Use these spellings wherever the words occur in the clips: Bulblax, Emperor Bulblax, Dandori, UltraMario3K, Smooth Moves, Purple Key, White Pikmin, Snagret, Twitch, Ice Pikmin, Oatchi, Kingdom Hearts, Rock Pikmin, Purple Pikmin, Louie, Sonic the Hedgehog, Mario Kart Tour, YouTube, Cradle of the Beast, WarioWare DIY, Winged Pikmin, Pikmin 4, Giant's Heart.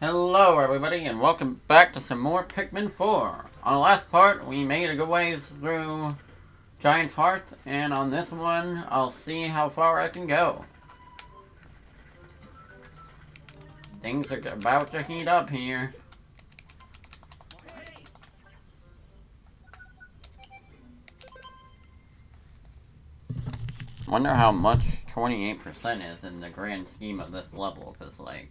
Hello everybody and welcome back to some more Pikmin 4. On the last part we made a good ways through Giant's Heart, and on this one I'll see how far I can go. Things are about to heat up here. Wonder how much 28% is in the grand scheme of this level, because, like,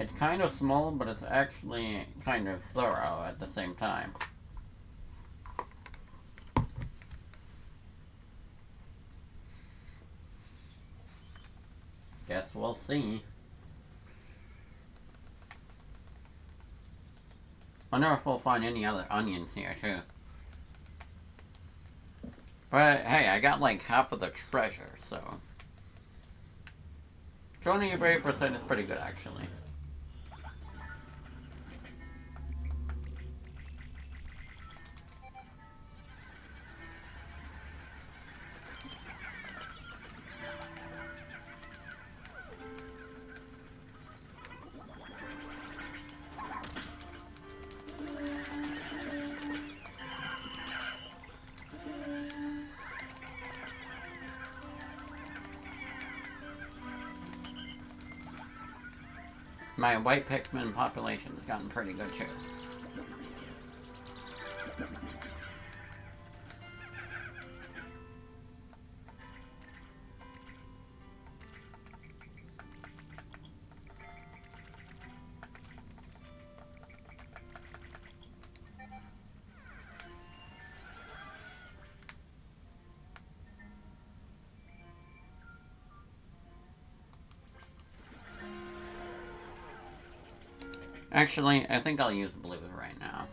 it's kind of small, but it's actually kind of thorough at the same time. Guess we'll see. Wonder if we'll find any other onions here, too. But, hey, I got like half of the treasure, so... 28% is pretty good, actually. My white Pikmin population has gotten pretty good too. Actually, I think I'll use blue right now.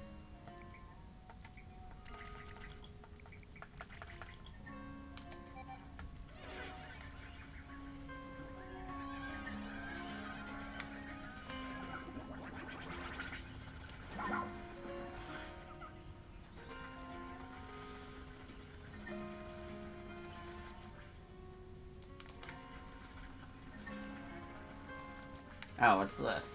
Oh, what's this?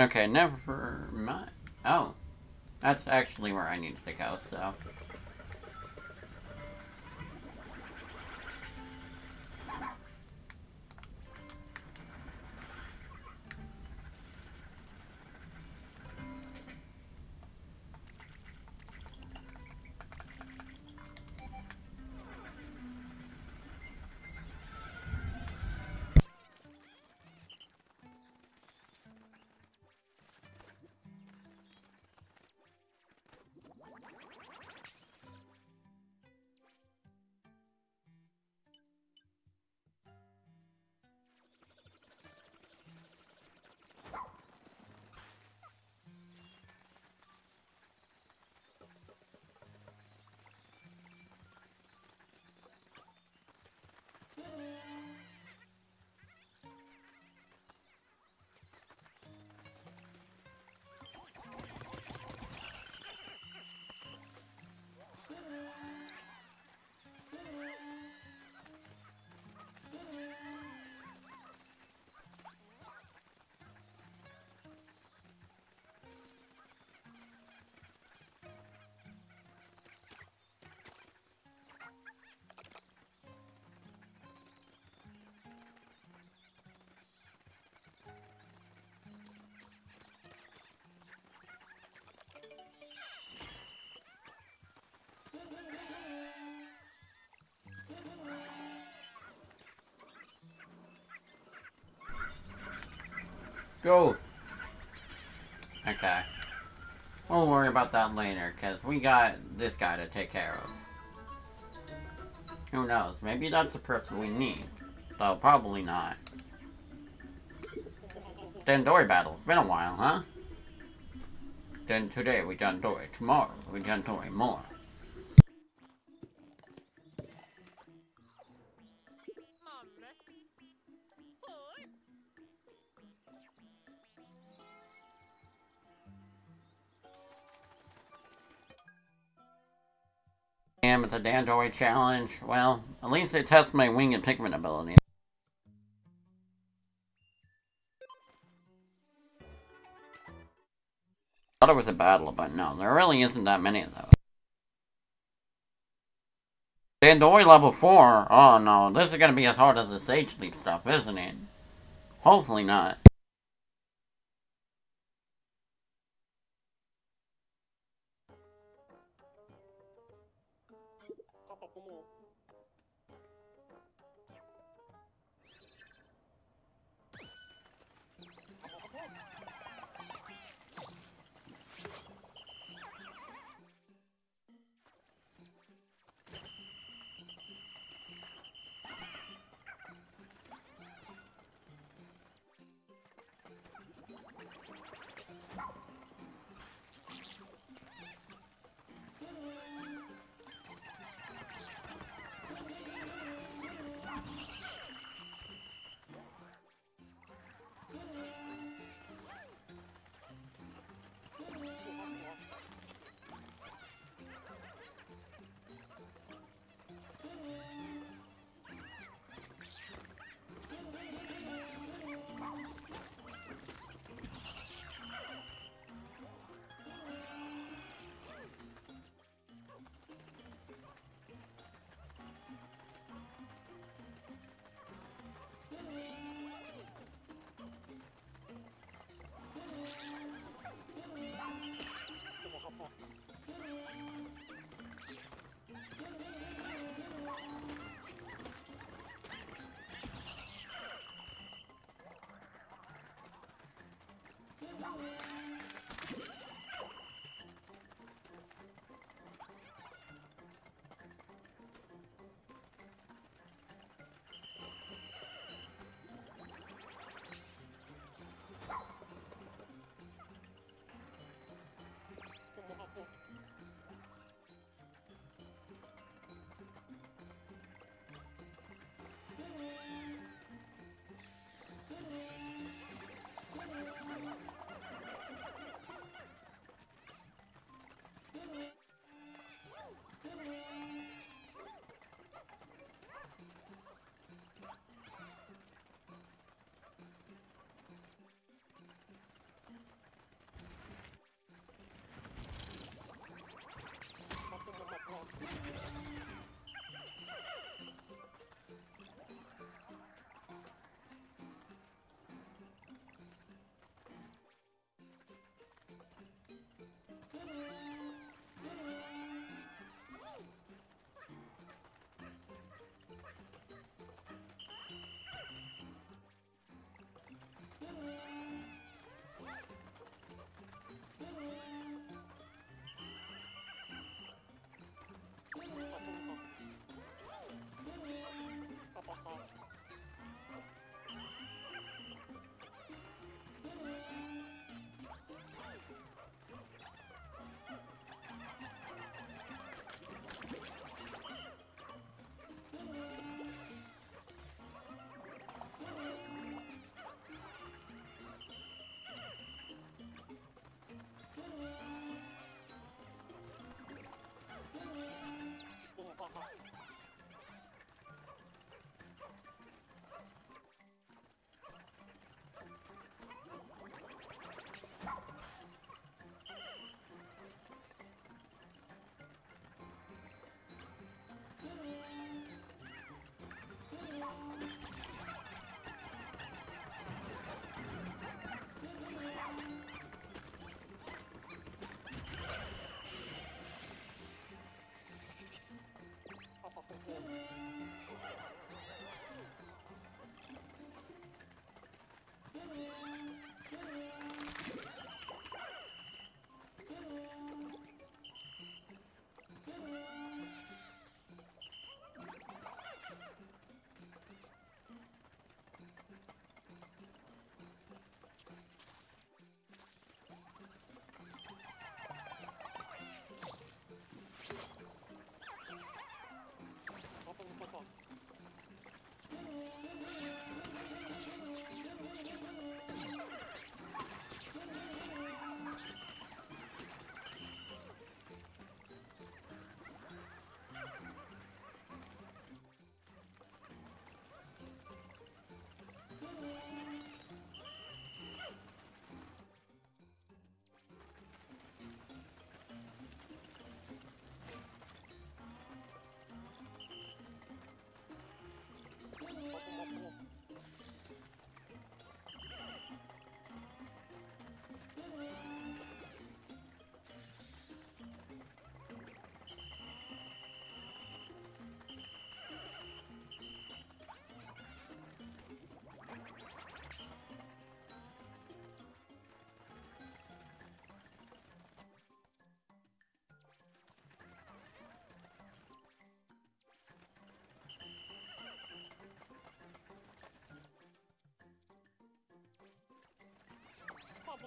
Okay, never mind. Oh, that's actually where I needed to go, so... Go! Okay. We'll worry about that later, because we got this guy to take care of. Who knows? Maybe that's the person we need. Though, probably not. Dandori battle. It's been a while, huh? Then today we Dandori. Tomorrow we Dandori more. am at the Dandori challenge. Well, at least they test my Winged Pikmin ability. I thought it was a battle, but no, there really isn't that many of those. Dandori level 4? Oh no, this is gonna be as hard as the Sage Leap stuff, isn't it? Hopefully not.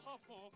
waffle.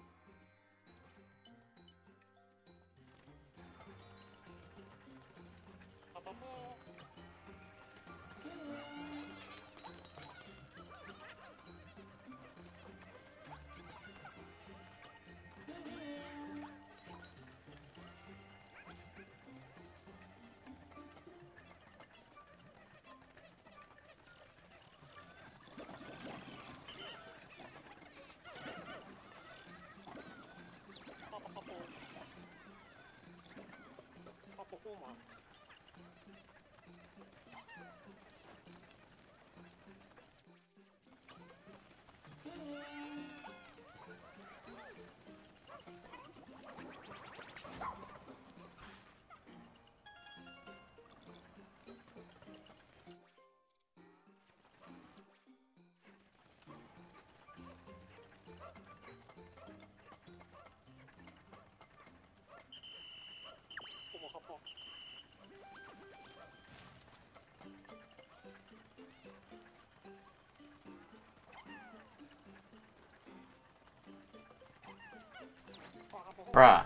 Bruh.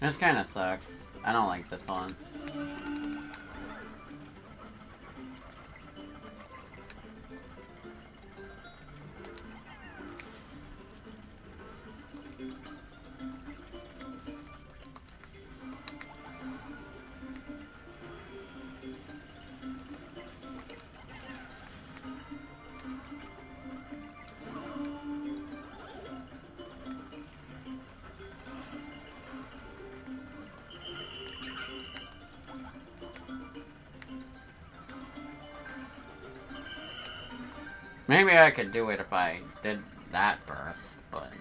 This kinda sucks. I don't like this one. Maybe I could do it if I did that first, but...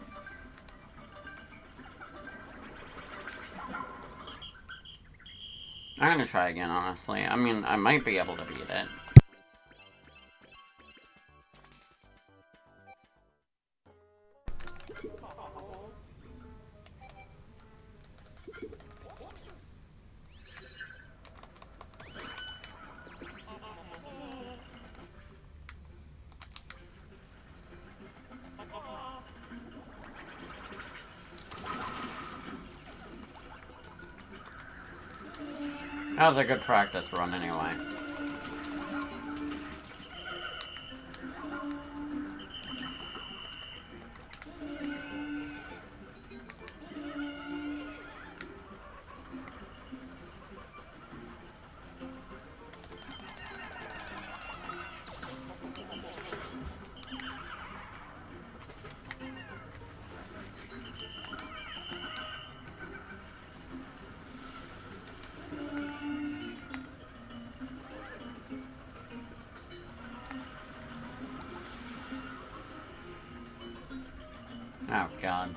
I'm gonna try again, honestly. I mean, I might be able to beat it. That was a good practice run, anyway. Oh, God.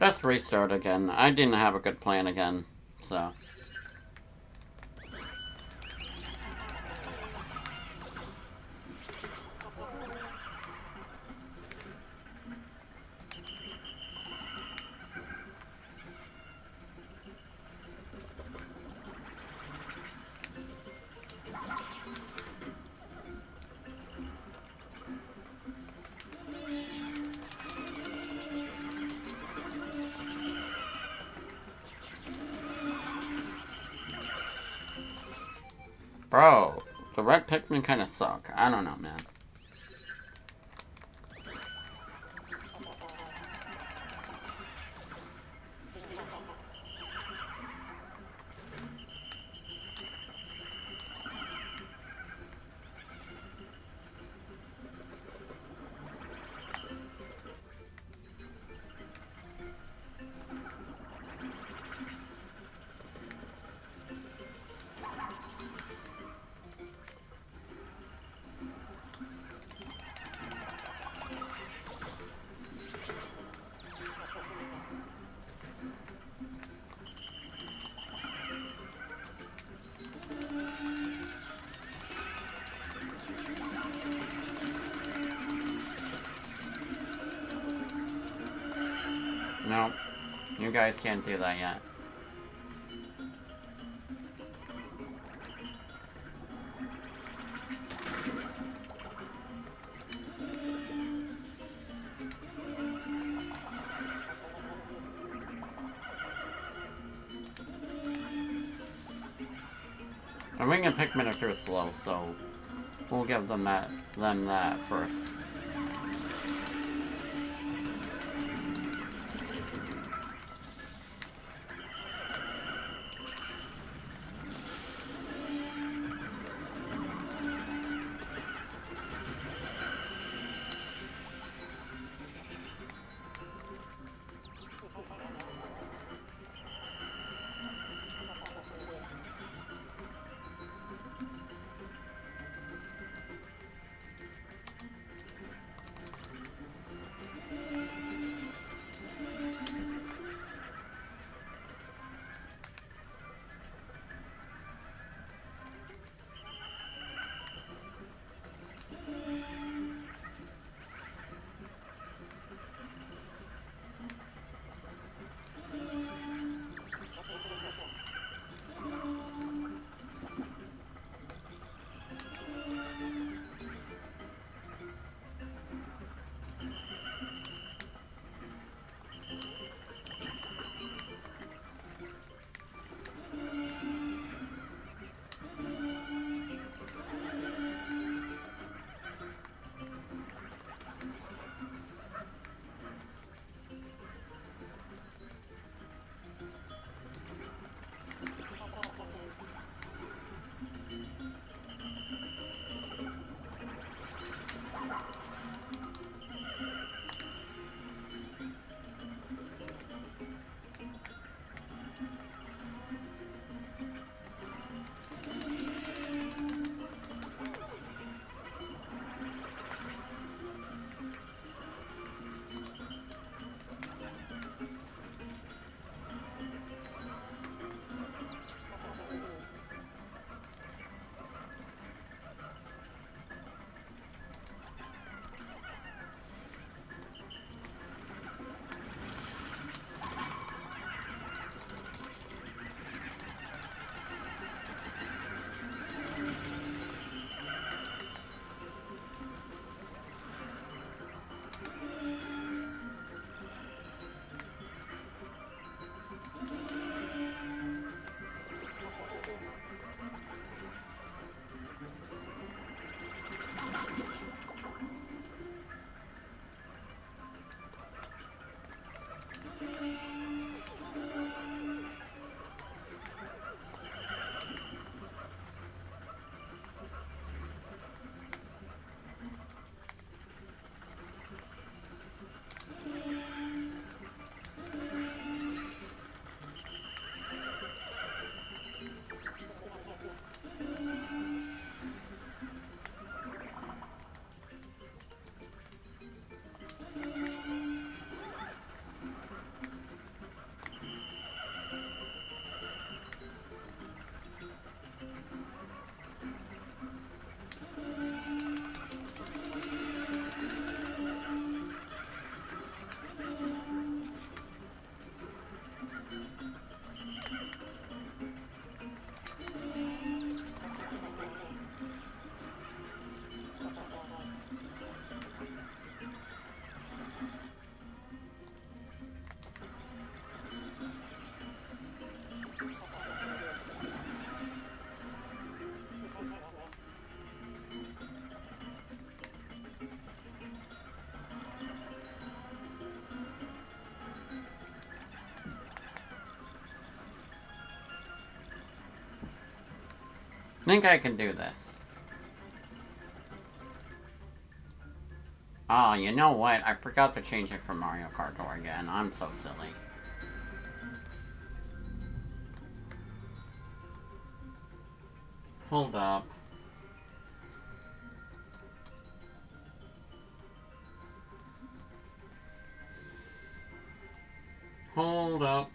Let's restart again. I didn't have a good plan again, so... Bro, the red Pikmin kind of suck. I don't know, man. You guys can't do that yet. I'm bringing Pikmin if they're slow, so we'll give them that first. I think I can do this. Oh, you know what? I forgot to change it for Mario Kart Tour again. I'm so silly. Hold up. Hold up.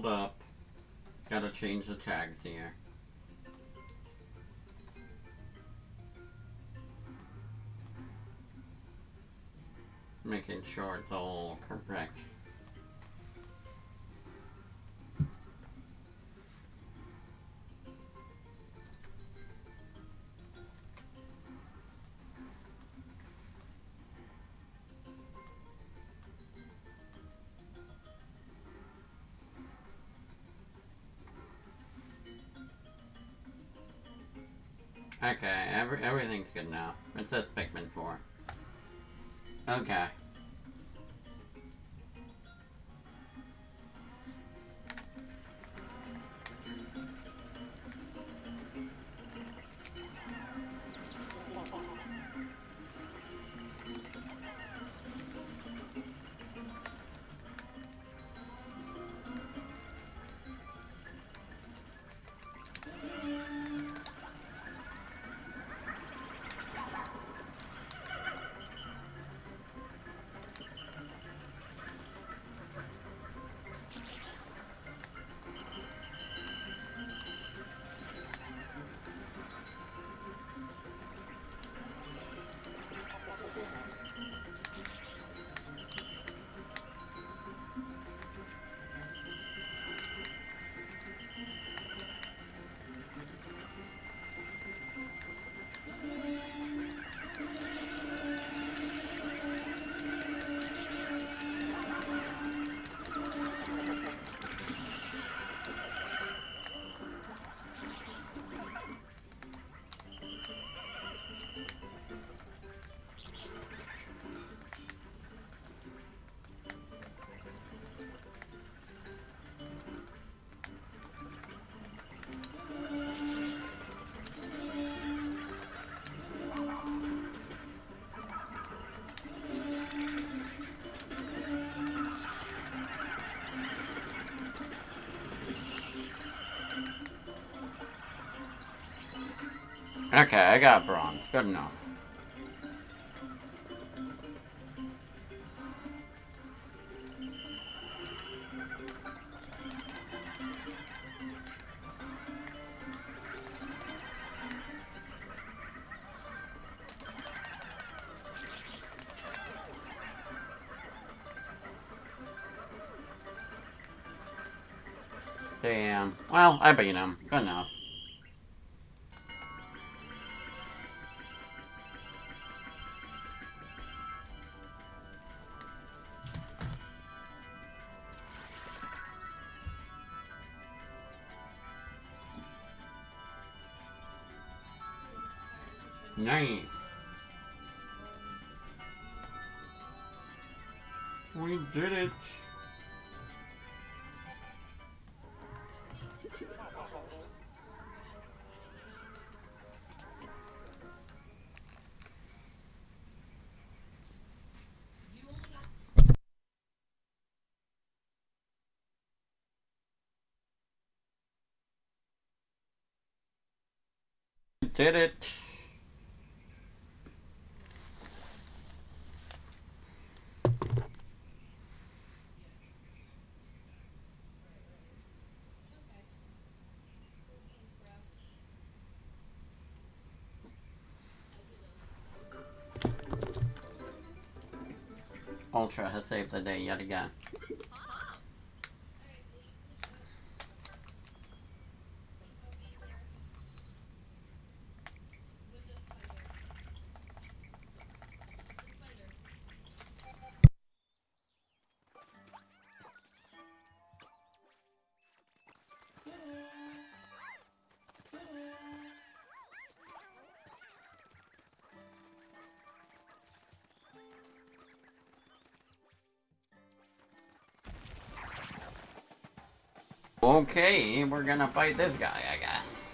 Hold up. Gotta change the tags here. Making sure it's all correct. Okay, everything's good now. It says Pikmin 4. Okay. Okay, I got bronze. Good enough. Damn. Well, I beat him. Good enough. Nice. We did it. We did it. Ultra has saved the day yet again. Okay, we're gonna fight this guy, I guess.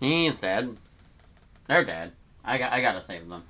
He's dead. They're dead. I gotta save them.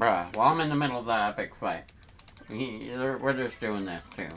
Bruh, well, I'm in the middle of the big fight. We're just doing this, too.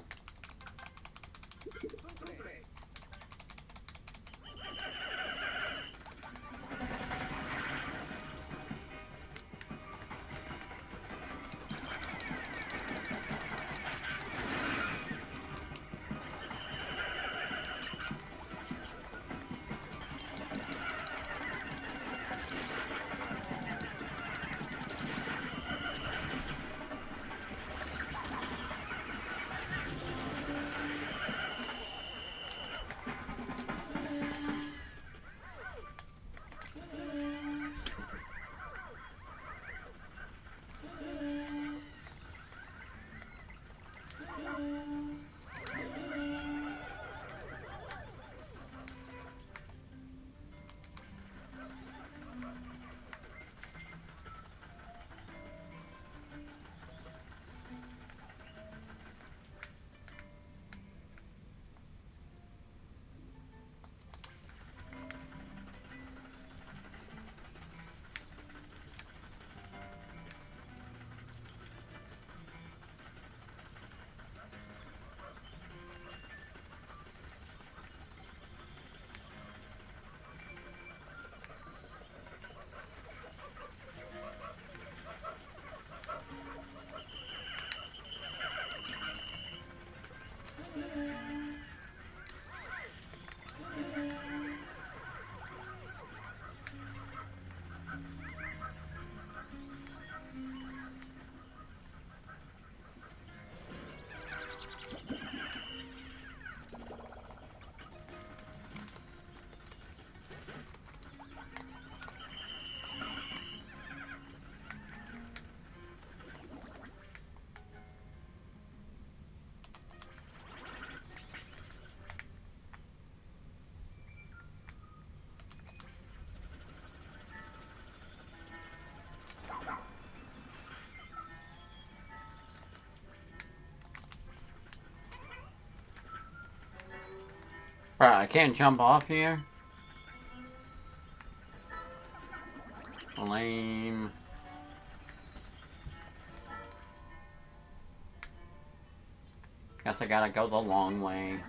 I can't jump off here. Lame. Guess I gotta go the long way.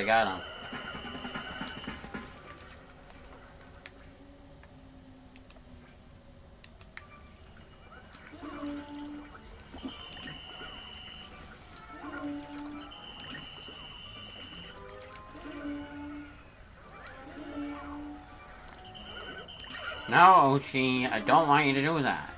I got him. No, Oatchi, I don't want you to do that.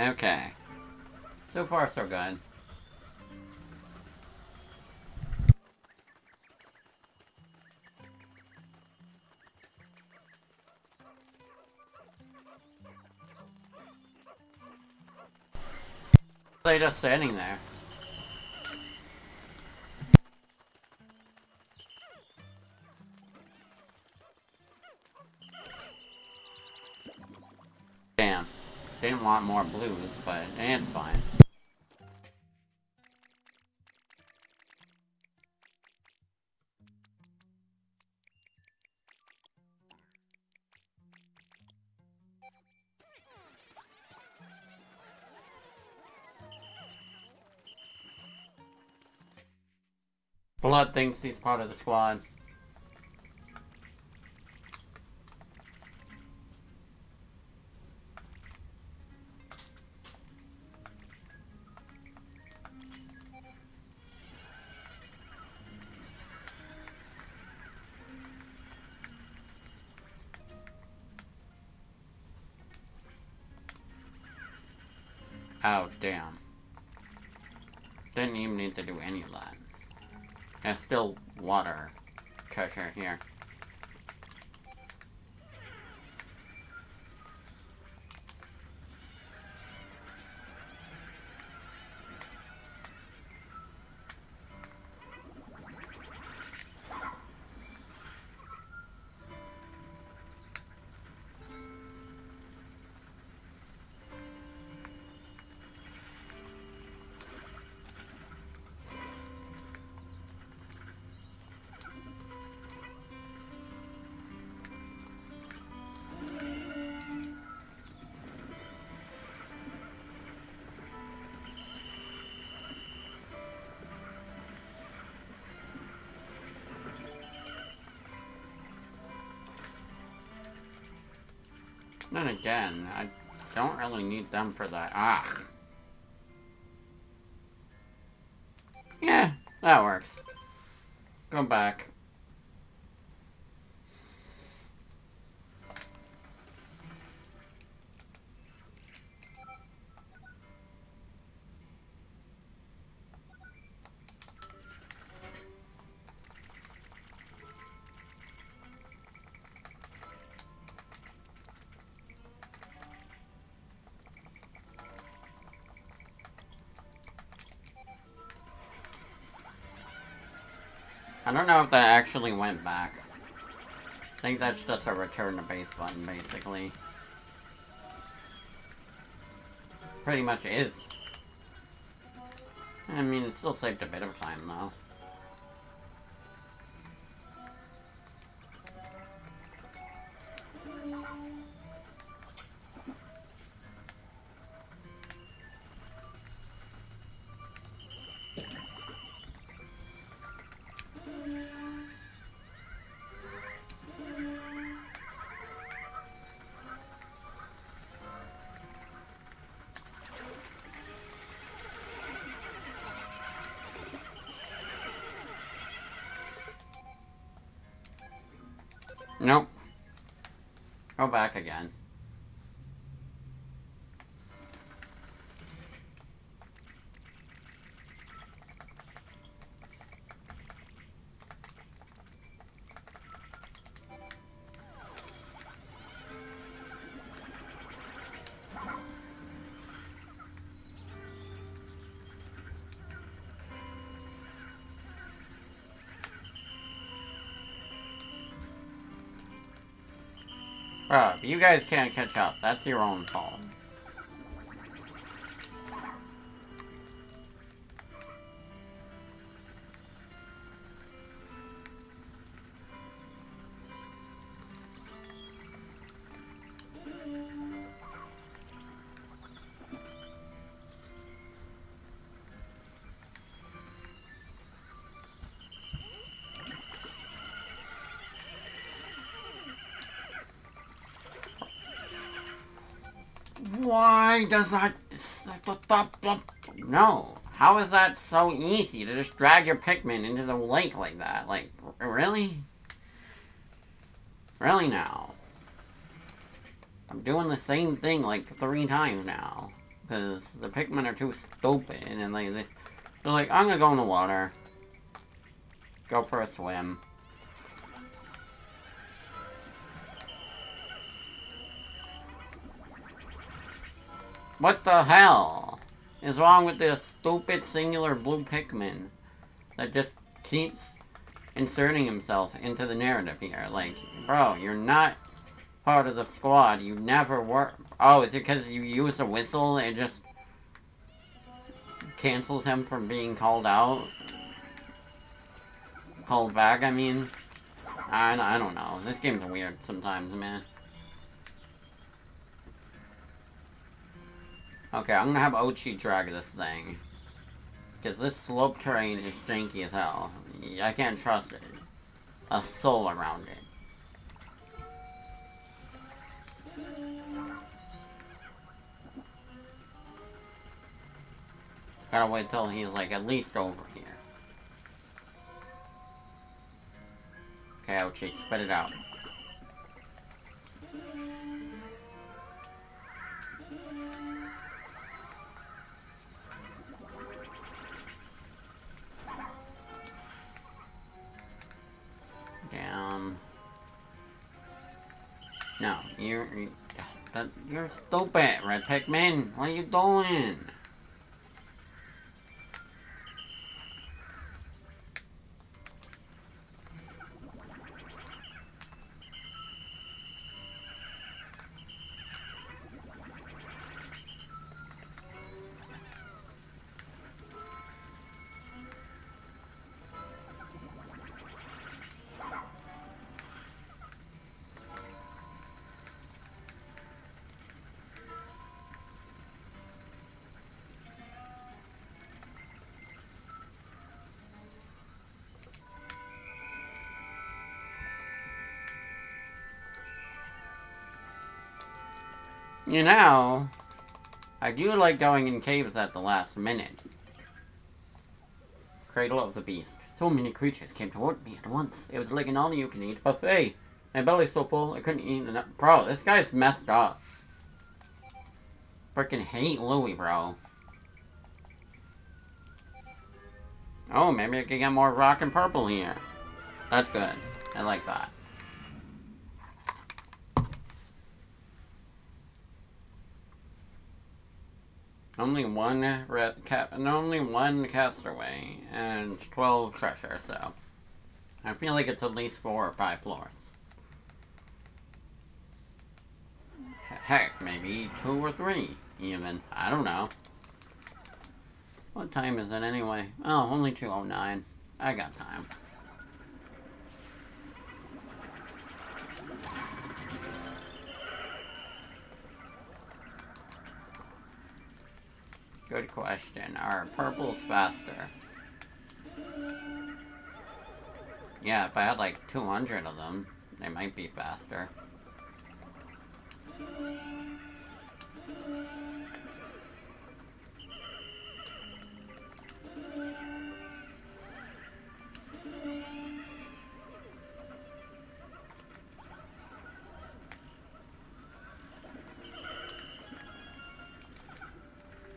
Okay. So far, so good. They're just standing there. Damn. Didn't want more blues, but it's fine. Blood thinks he's part of the squad. Oh, damn. Didn't even need to do any of that. There's still water treasure here. Then again, I don't really need them for that. Ah. Yeah, that works. Go back. I don't know if that actually went back. I think that's just a return to base button, basically. Pretty much is. I mean, it still saved a bit of time, though. Nope. Go back again. Bro, you guys can't catch up. That's your own fault. why does that... No. How is that so easy to just drag your Pikmin into the lake like that? Like, really? Really now? I'm doing the same thing like 3 times now. Because the Pikmin are too stupid and they're like, I'm gonna go in the water. Go for a swim. What the hell is wrong with this stupid singular blue Pikmin that just keeps inserting himself into the narrative here? Like, bro, you're not part of the squad. You never were. Oh, is it because you use a whistle? It just cancels him from being called out? Called back, I mean? I don't know. This game's weird sometimes, man. Okay, I'm gonna have Oatchi drag this thing. Because this slope terrain is janky as hell. I can't trust it. A soul around it. Gotta wait till he's like at least over here. Okay, Oatchi, spit it out. No, you're stupid, Red Pikmin. What are you doing? You know, I do like going in caves at the last minute. Cradle of the Beast. So many creatures came toward me at once. It was like an all-you-can-eat buffet. My belly's so full, I couldn't eat enough. Bro, this guy's messed up. Freaking hate Louie, bro. Oh, maybe I can get more rock and purple here. That's good. I like that. Only one castaway and 12 treasure, so I feel like it's at least 4 or 5 floors. Heck, maybe 2 or 3 even. I don't know. What time is it anyway? Oh, only 2:09. I got time. Good question. Are purples faster? Yeah, if I had like 200 of them, they might be faster.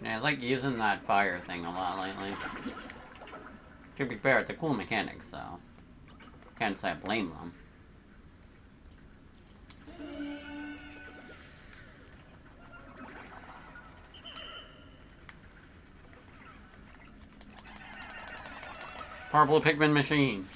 Yeah, I like using that fire thing a lot lately. To be fair, it's a cool mechanic, so can't say I blame them. Purple Pikmin machine.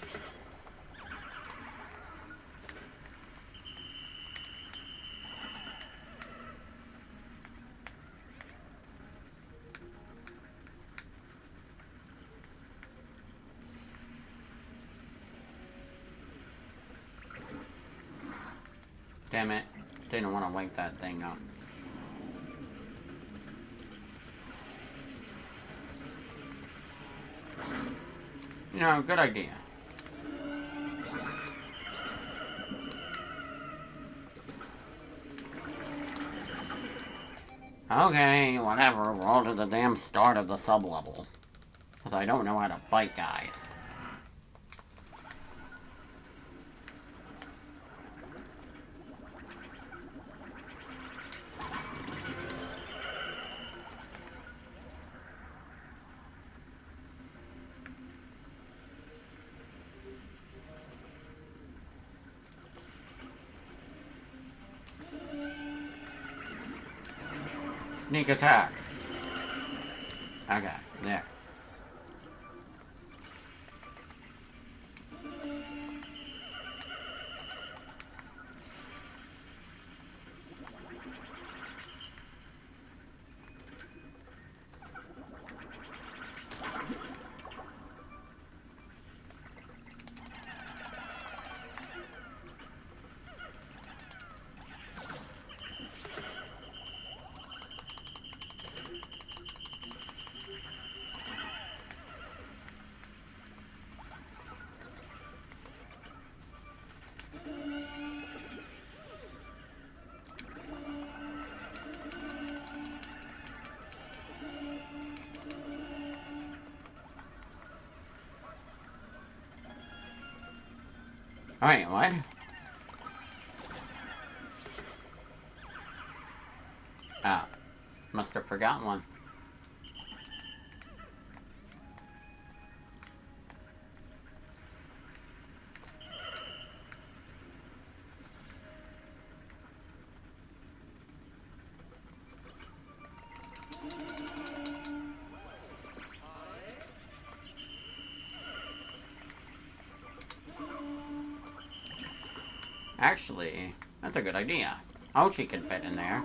Damn it. Didn't want to wake that thing up. You know, good idea. Okay, whatever, we're all to the damn start of the sub-level. Because I don't know how to fight guys. Sneak attack. Okay, there. Alright, what? Ah, must have forgotten one. Actually, that's a good idea. Oatchi can fit in there.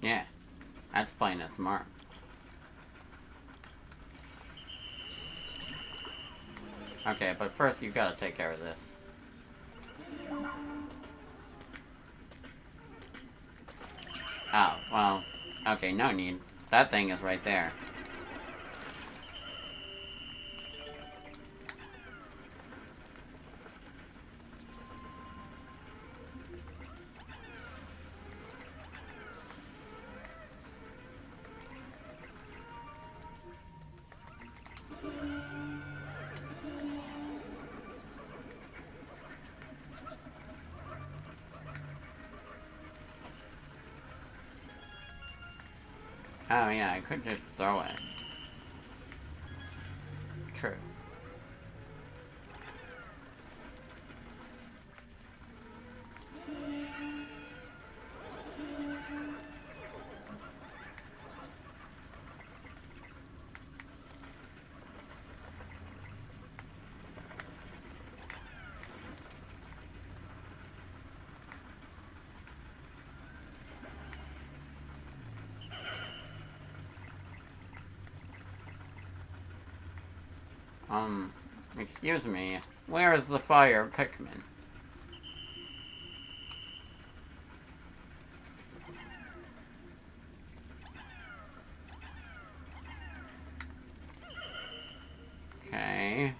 Yeah, that's playing it smart. Okay, but first you gotta take care of this. Oh, well... Okay, no need. That thing is right there. Oh yeah, I could just throw it. True. Excuse me, where is the fire Pikmin? Okay.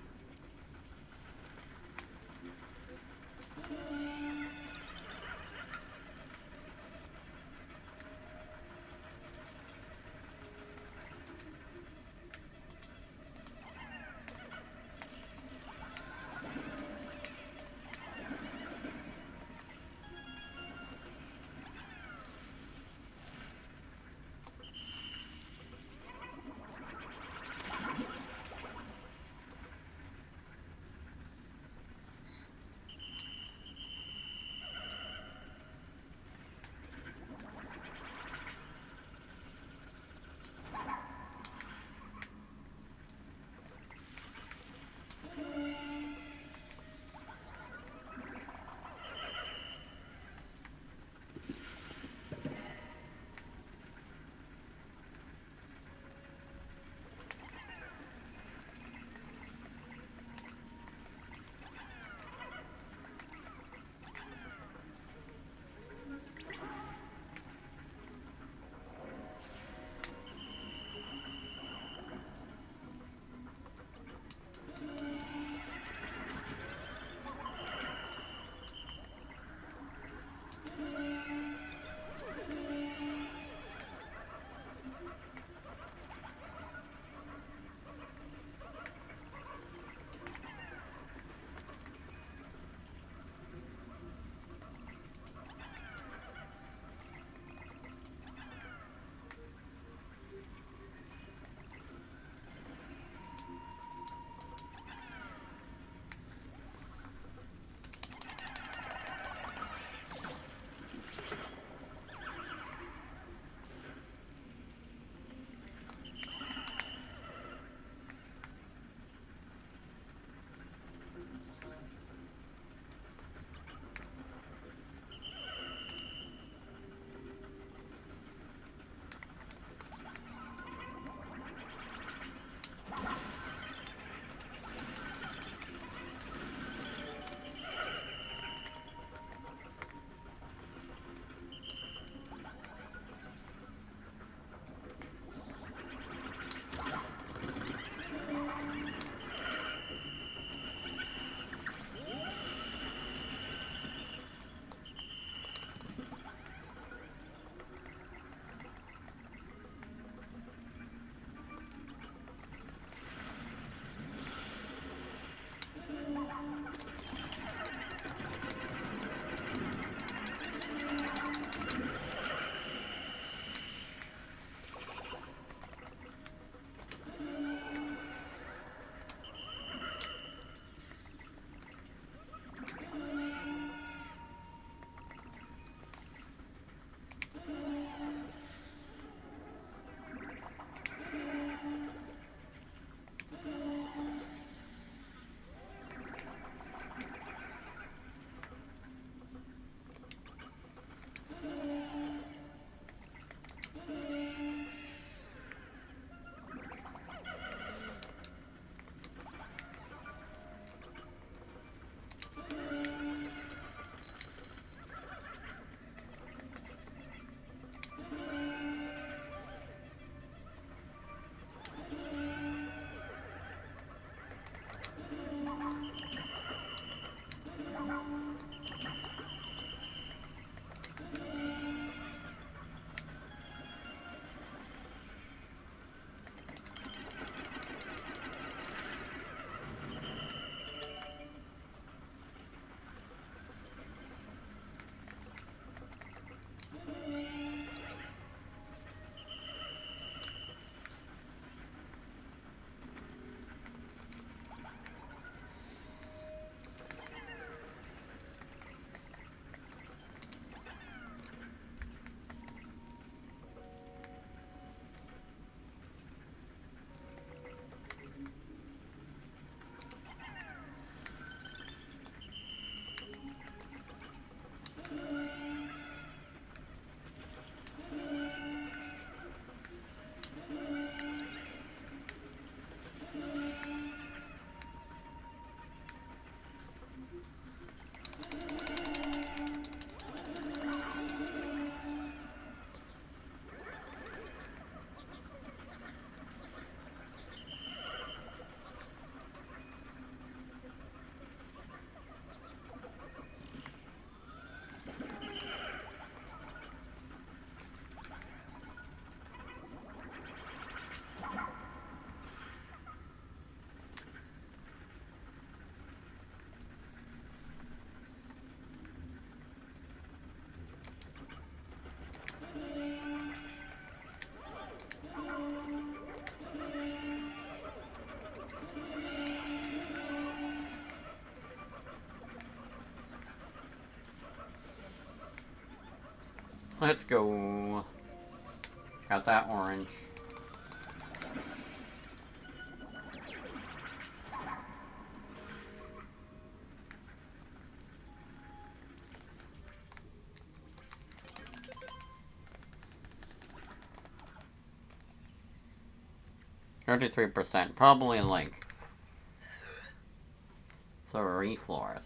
Let's go. Got that orange. %, probably Link. So reflowers.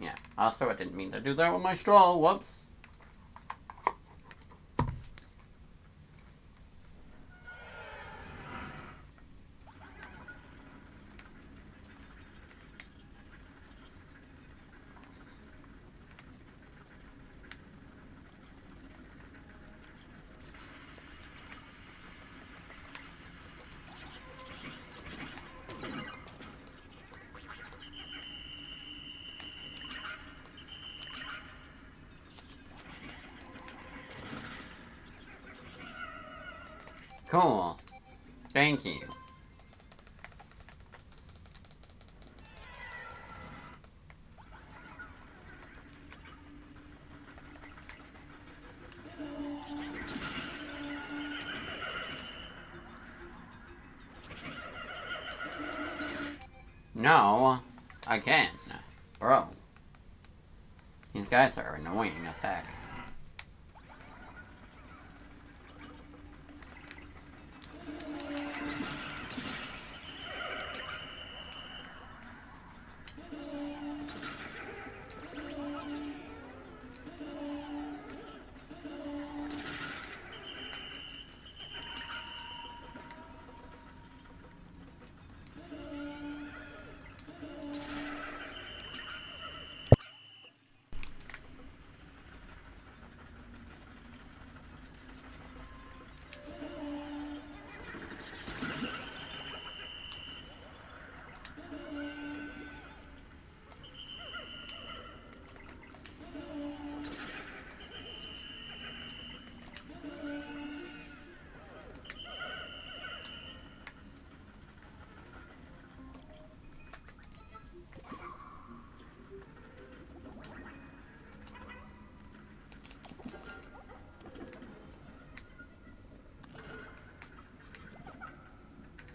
Yeah. Also, I didn't mean to do that with my straw. Whoops. Cool. Thank you. No, I can't. Bro. These guys are annoying as heck.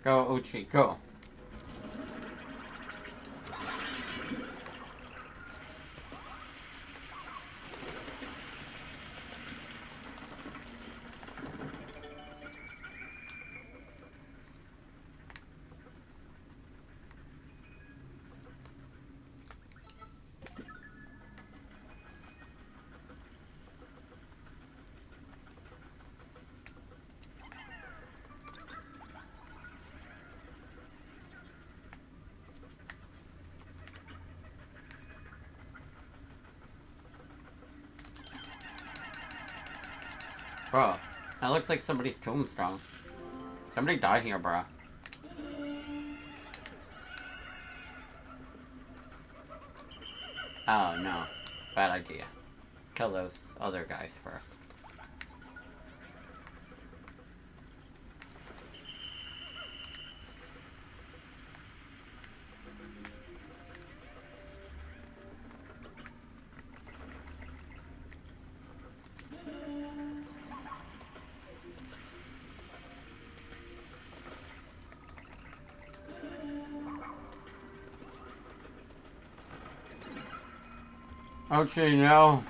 Go, Oatchi, go. Bro, that looks like somebody's tombstone. Somebody died here, bro. Oh no, bad idea. Kill those other guys first. Okay, now.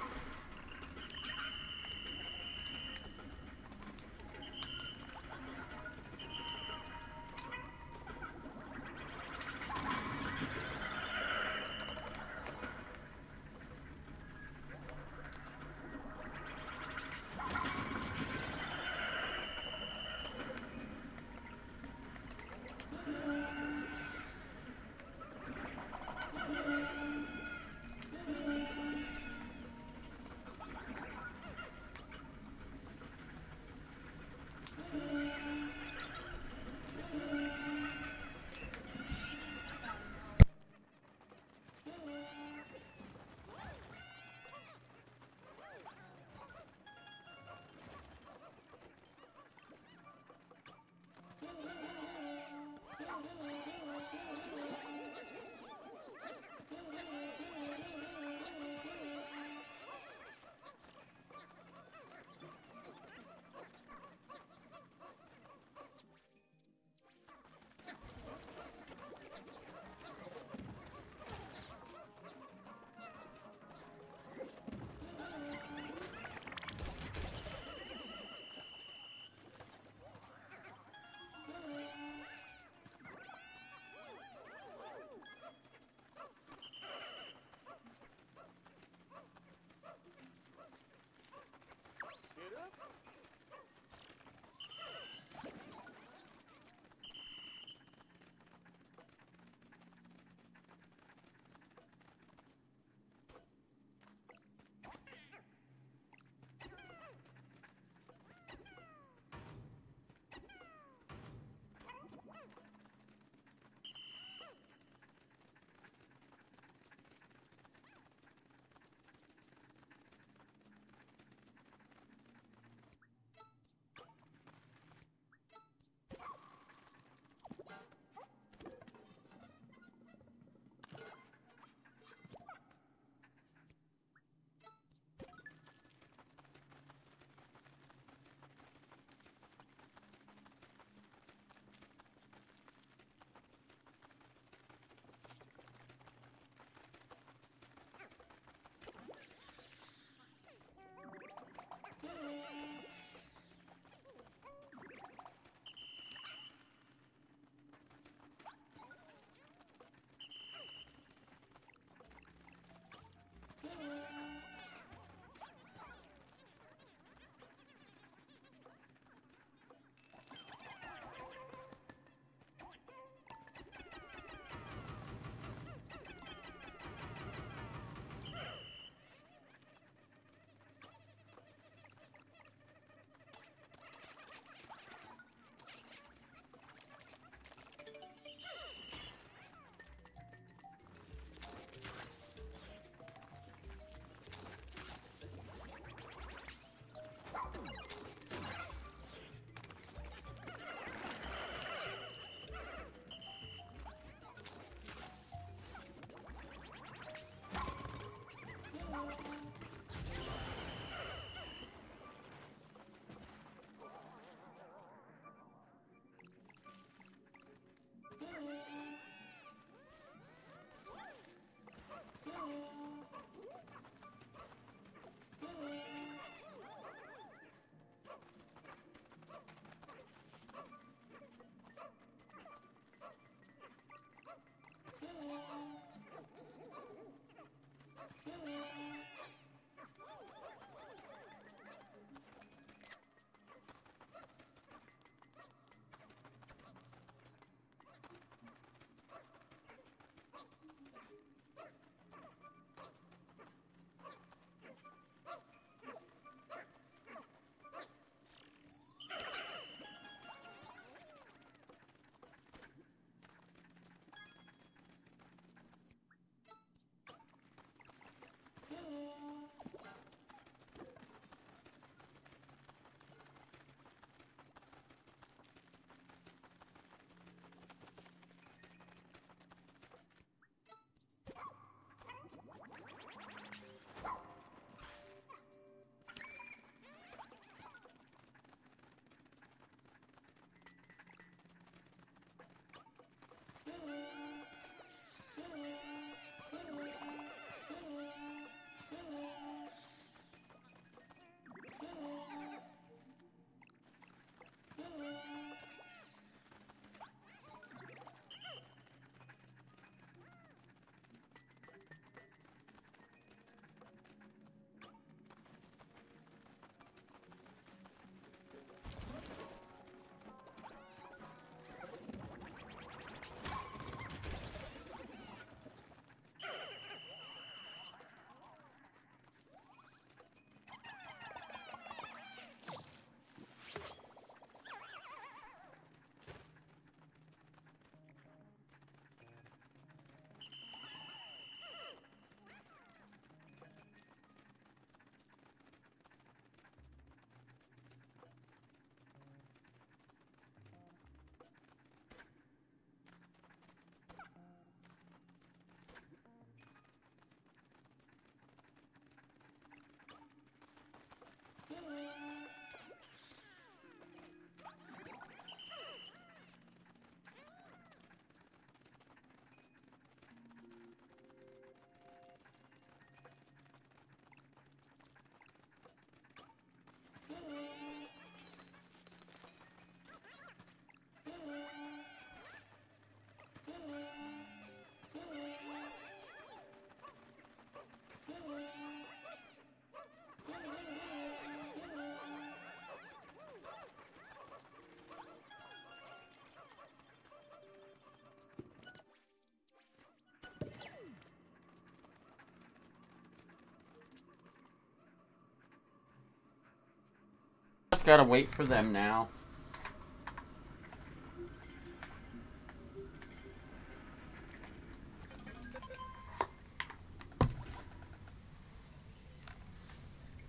gotta wait for them now.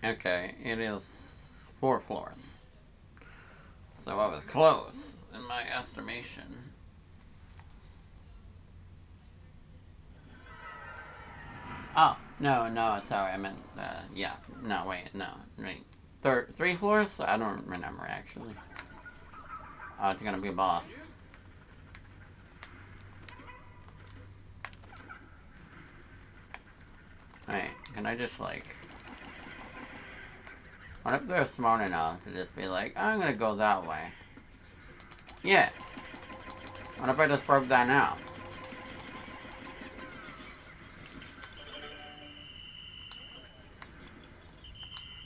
Okay, it is 4 floors. So I was close, in my estimation. Oh, no, sorry, I meant, yeah, no, wait, no, wait. 3 floors? I don't remember, actually. Oh, it's gonna be a boss. Alright, can I just, like... What if they're smart enough to just be like, I'm gonna go that way? Yeah. What if I just broke that out?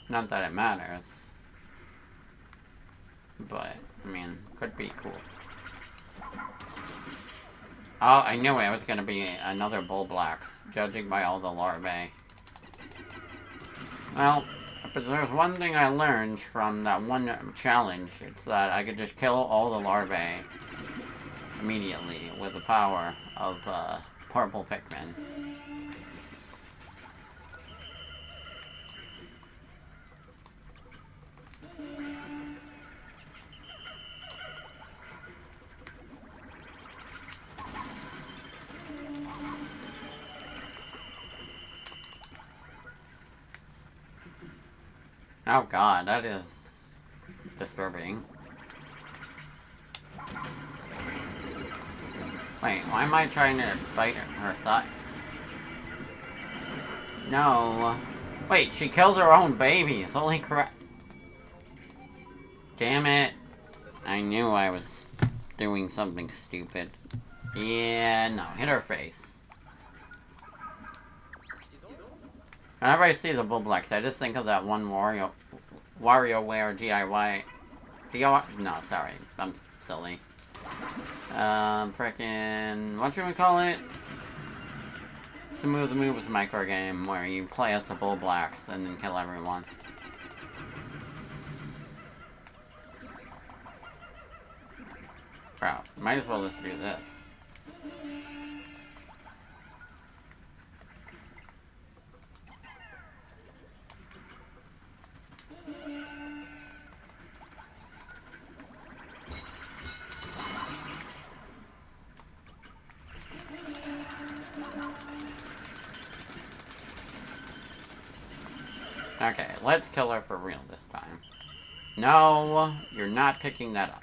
Not that it matters. But, I mean, could be cool. Oh, I knew it was gonna be another Bulblax, judging by all the larvae. Well... But there's one thing I learned from that one challenge, it's that I could just kill all the larvae immediately with the power of Purple Pikmin. Oh god, that is disturbing. Wait, why am I trying to bite her side? No. Wait, she kills her own babies, holy crap. Damn it. I knew I was doing something stupid. Yeah, no, hit her face. Whenever I see the Bulblax, I just think of that one WarioWare DIY... No, sorry. I'm silly. Frickin'... What should we call it? Smooth Moves microgame, where you play as the Bulblax and then kill everyone. Bro, might as well just do this. Okay, let's kill her for real this time. No, you're not picking that up.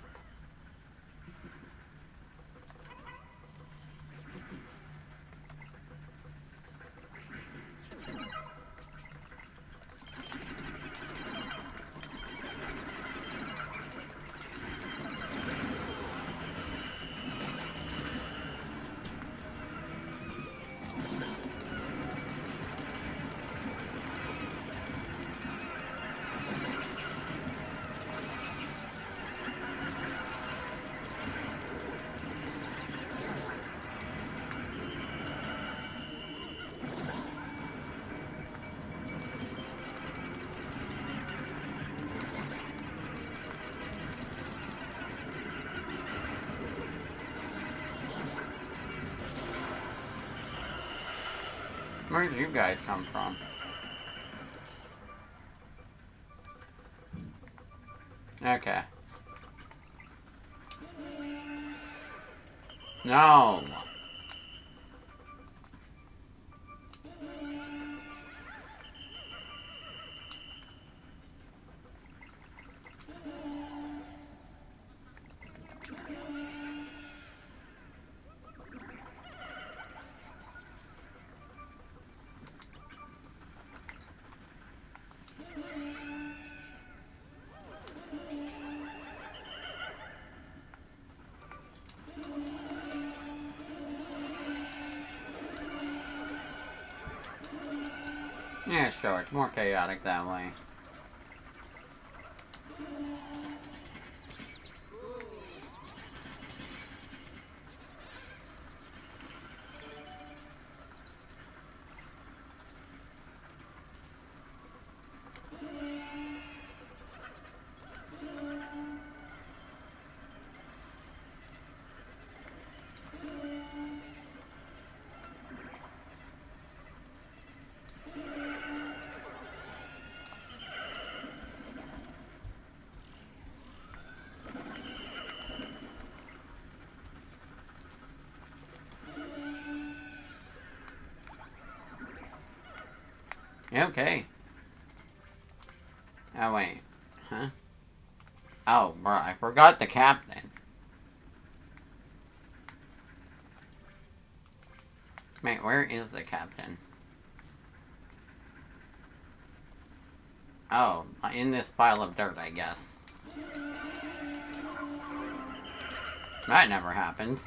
Where did you guys come from? Okay. No! Yeah, sure, it's more chaotic that way. Okay. Oh, wait. Huh? Oh, bro, I forgot the captain. Wait, where is the captain? Oh, in this pile of dirt, I guess. That never happens.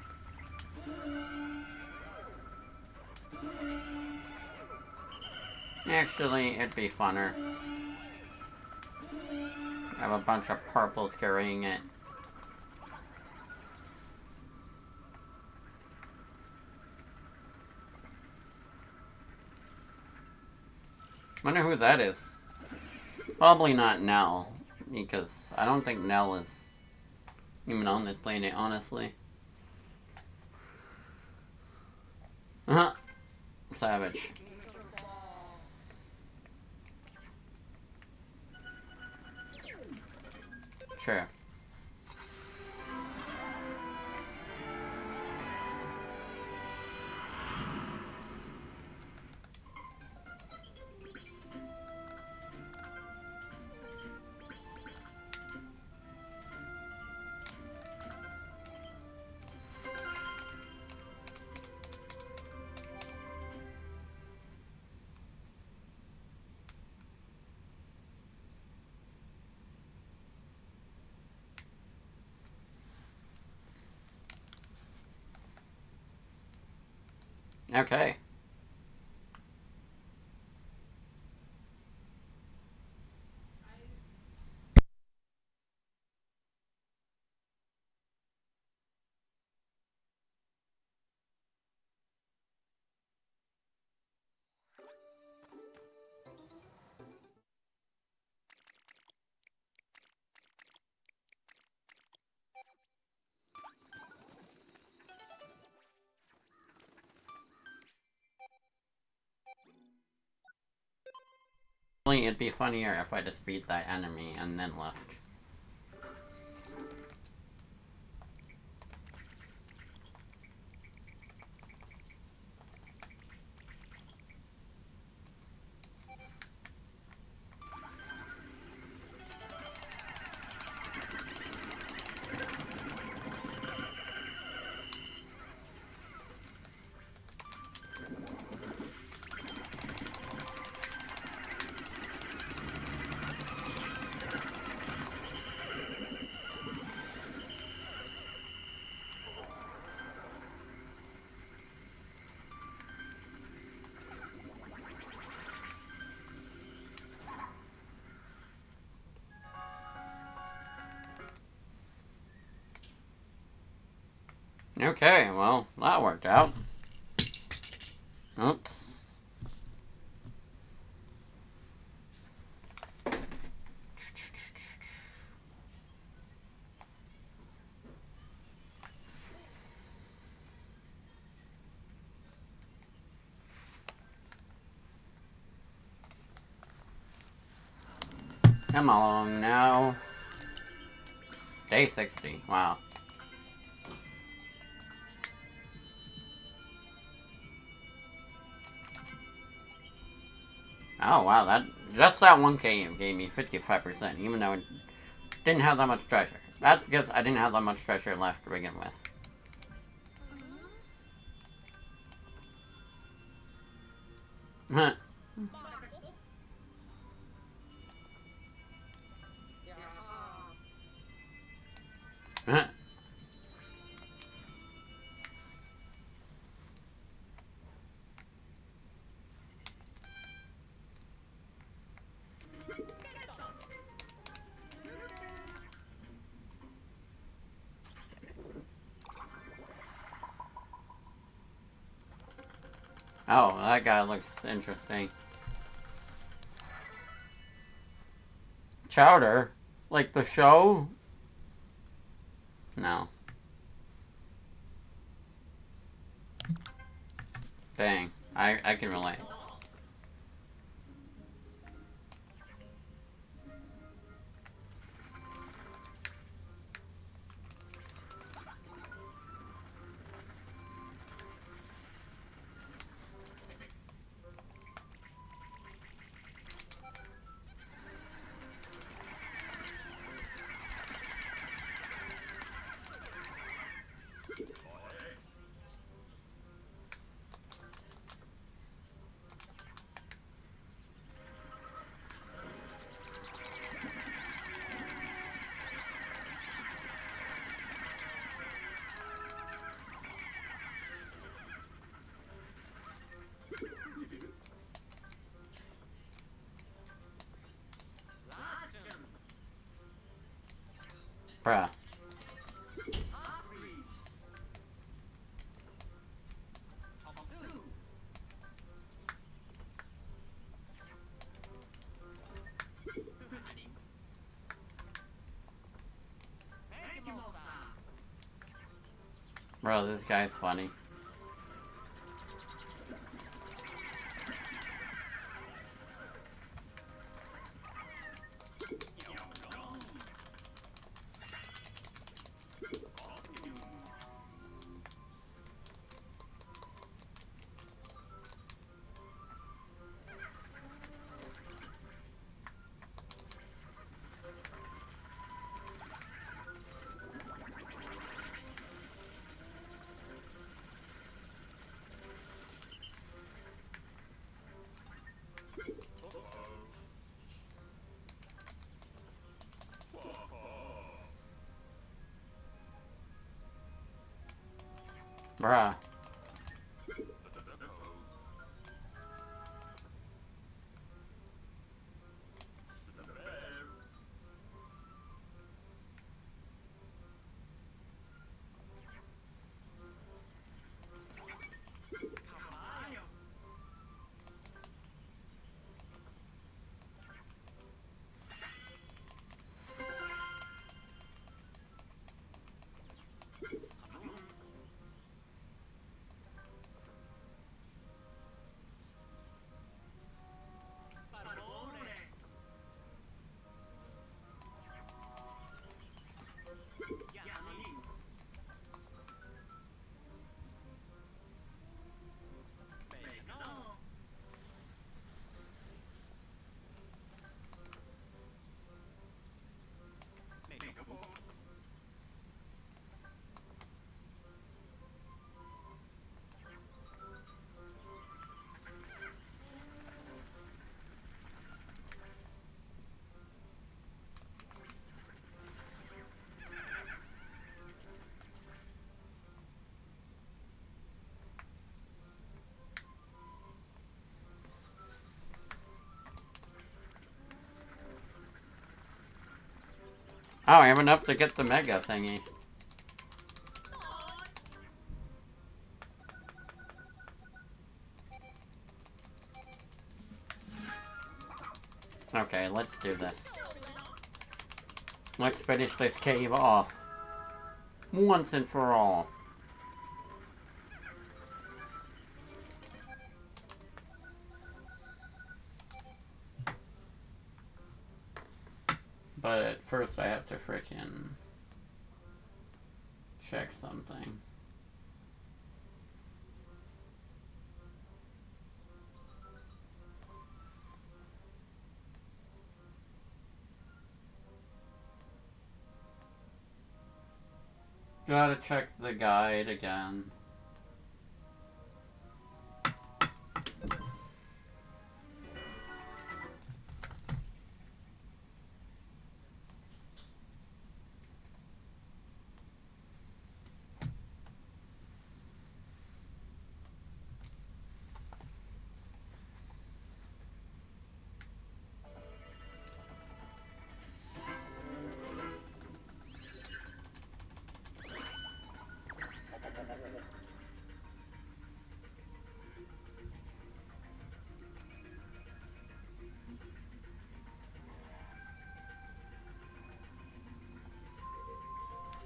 Actually, it'd be funner. I have a bunch of purples carrying it. Wonder who that is. Probably not Nell, because I don't think Nell is even on this planet, honestly. Uh-huh. Savage. Sure. Okay. It'd be funnier if I just beat that enemy and then left. Okay, well, that worked out. Oops. Come along now. Day 60, wow. Oh wow, that just that one cave gave me 55%, even though it didn't have that much treasure. That's because I didn't have that much treasure left to begin with. Huh. Huh. Oh, that guy looks interesting. Chowder? Like the show? No. Dang, I can relate. Bruh. Bro, this guy's funny. Bruh. Oh, I have enough to get the mega thingy. Okay, let's do this. Let's finish this cave off. Once and for all. But first I have to frickin' check something. Gotta check the guide again.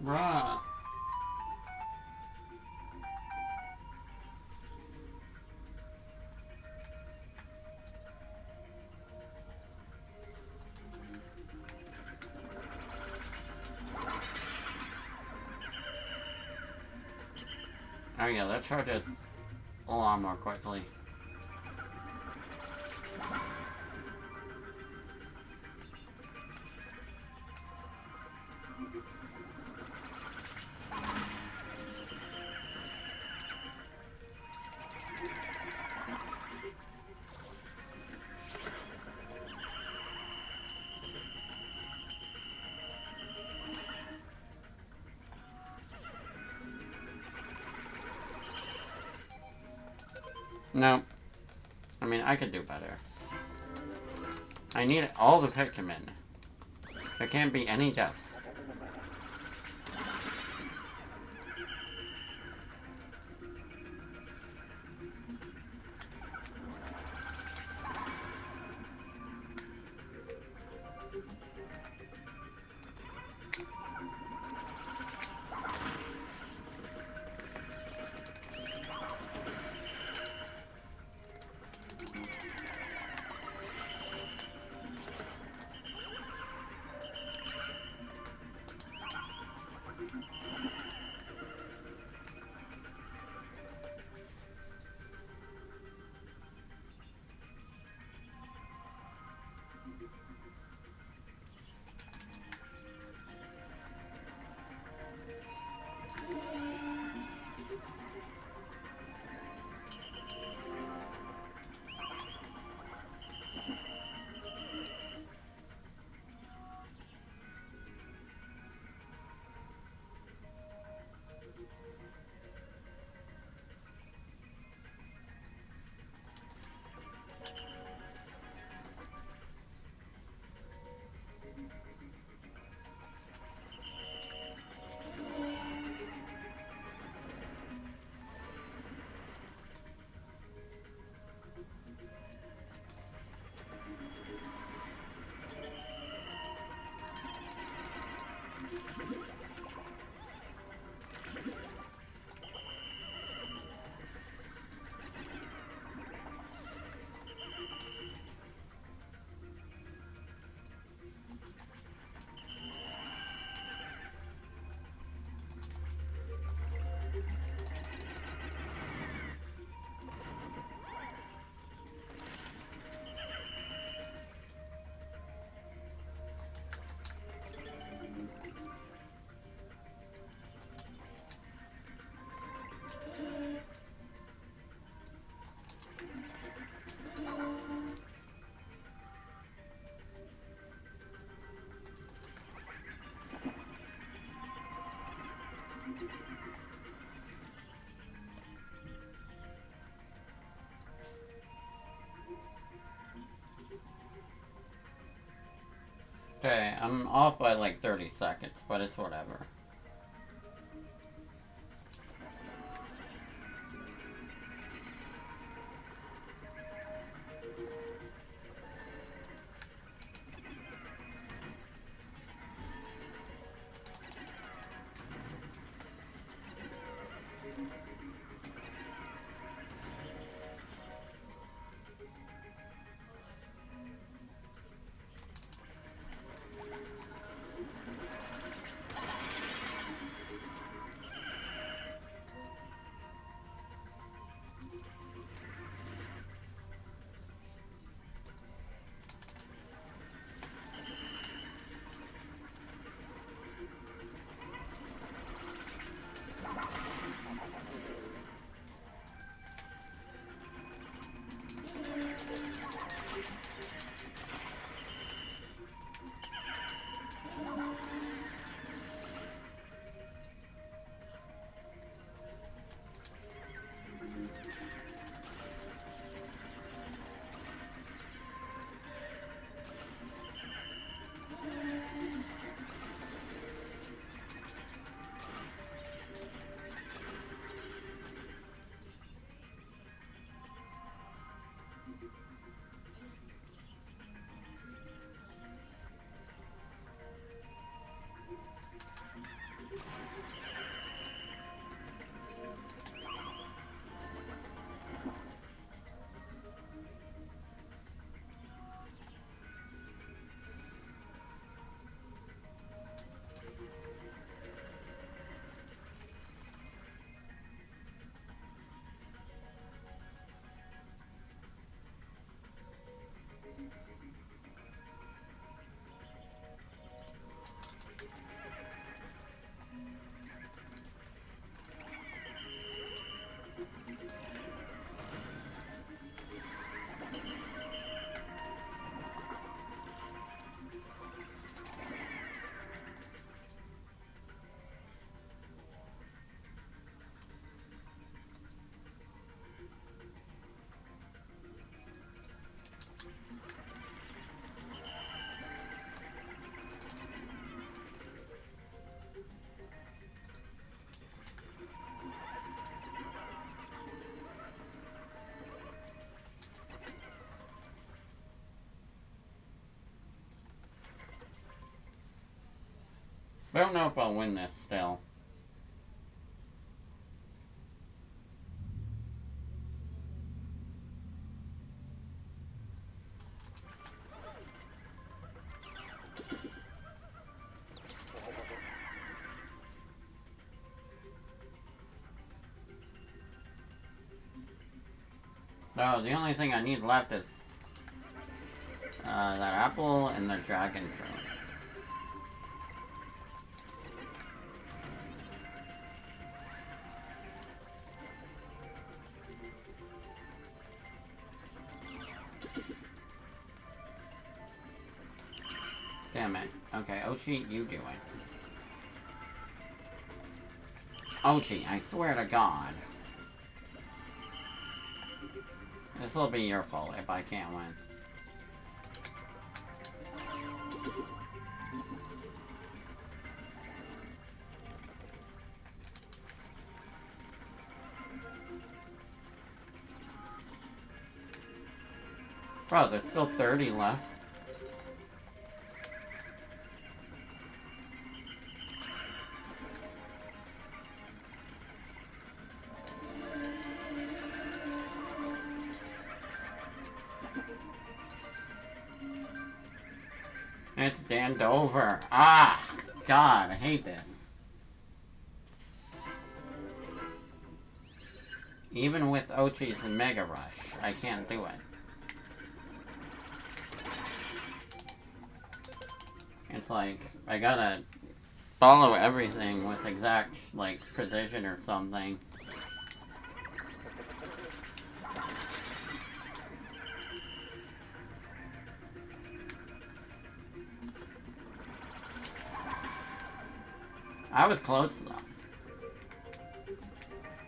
Bruh. Oh yeah, that charges a lot more quickly. No. I mean, I could do better. I need all the Pikmin. There can't be any deaths. Okay, I'm off by like 30 seconds, but it's whatever. I don't know if I'll win this still. No, the only thing I need left is that apple and the dragon fruit. Okay, Oatchi, you do it. Oatchi, I swear to God. This will be your fault if I can't win. Bro, there's still 30 left. It's Dandori. Ah, God, I hate this. Even with Oatchi's Mega Rush, I can't do it. It's like, I gotta follow everything with exact, like, precision or something. I was close, though.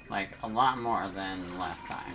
Like, a lot more than last time.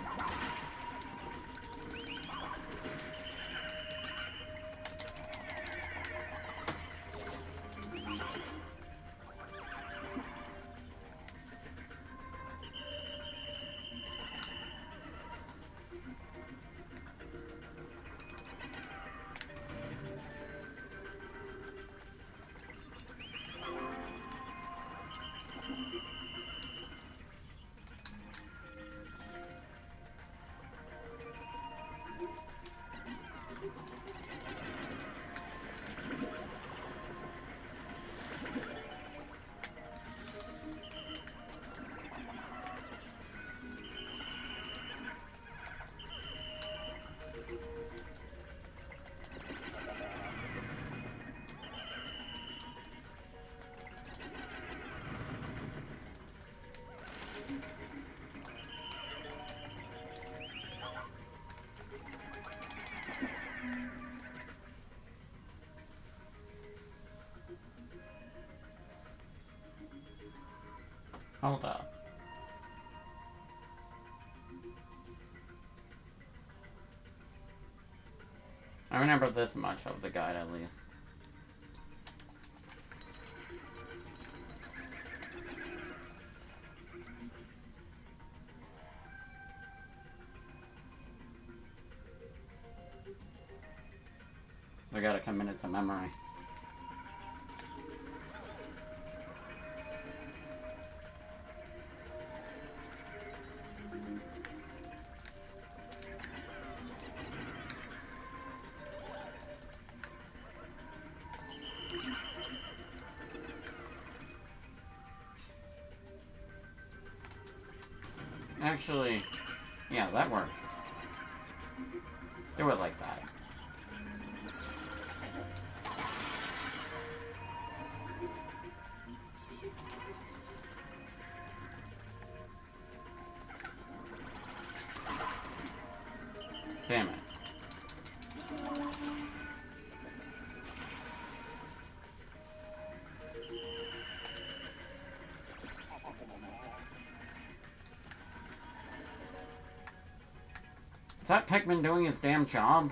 Hold up. I remember this much of the guide, at least. I gotta commit it to memory. Actually, yeah, that works. Do it like that. Damn it. Is that Pikmin doing his damn job?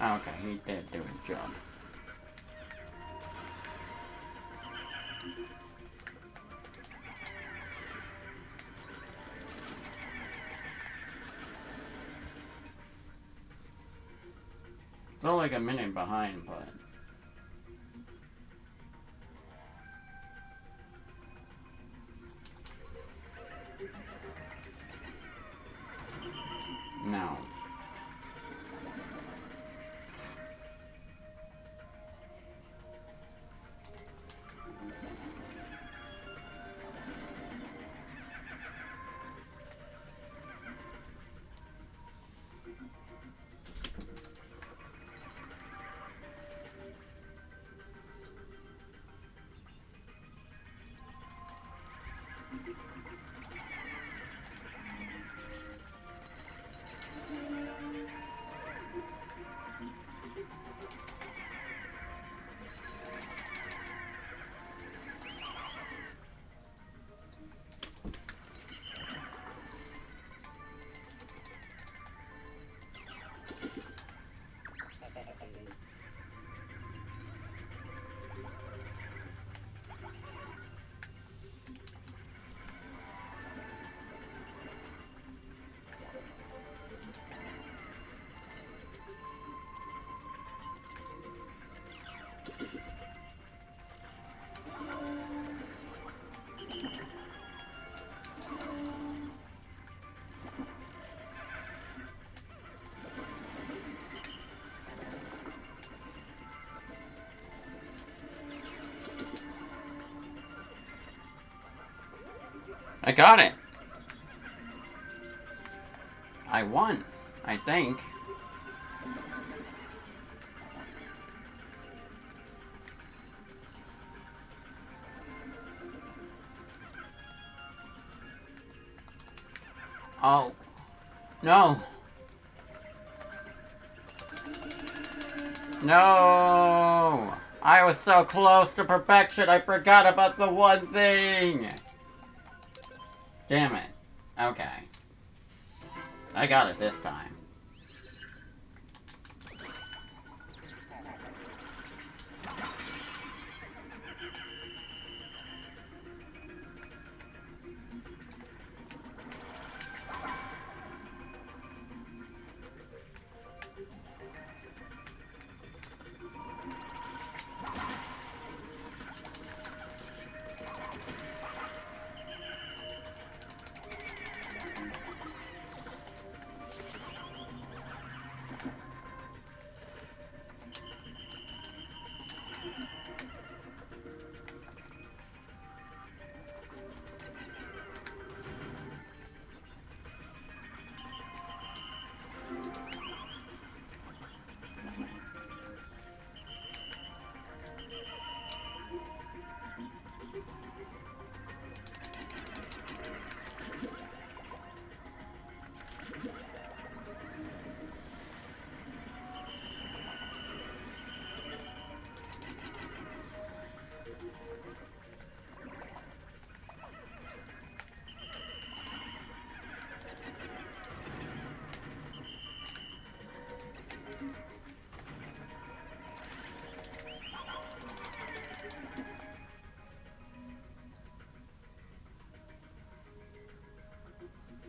Okay, he did do his job. Still like a minute behind, but... No. I got it! I won, I think. Oh, no. No! I was so close to perfection, I forgot about the one thing! Damn it. Okay. I got it this time.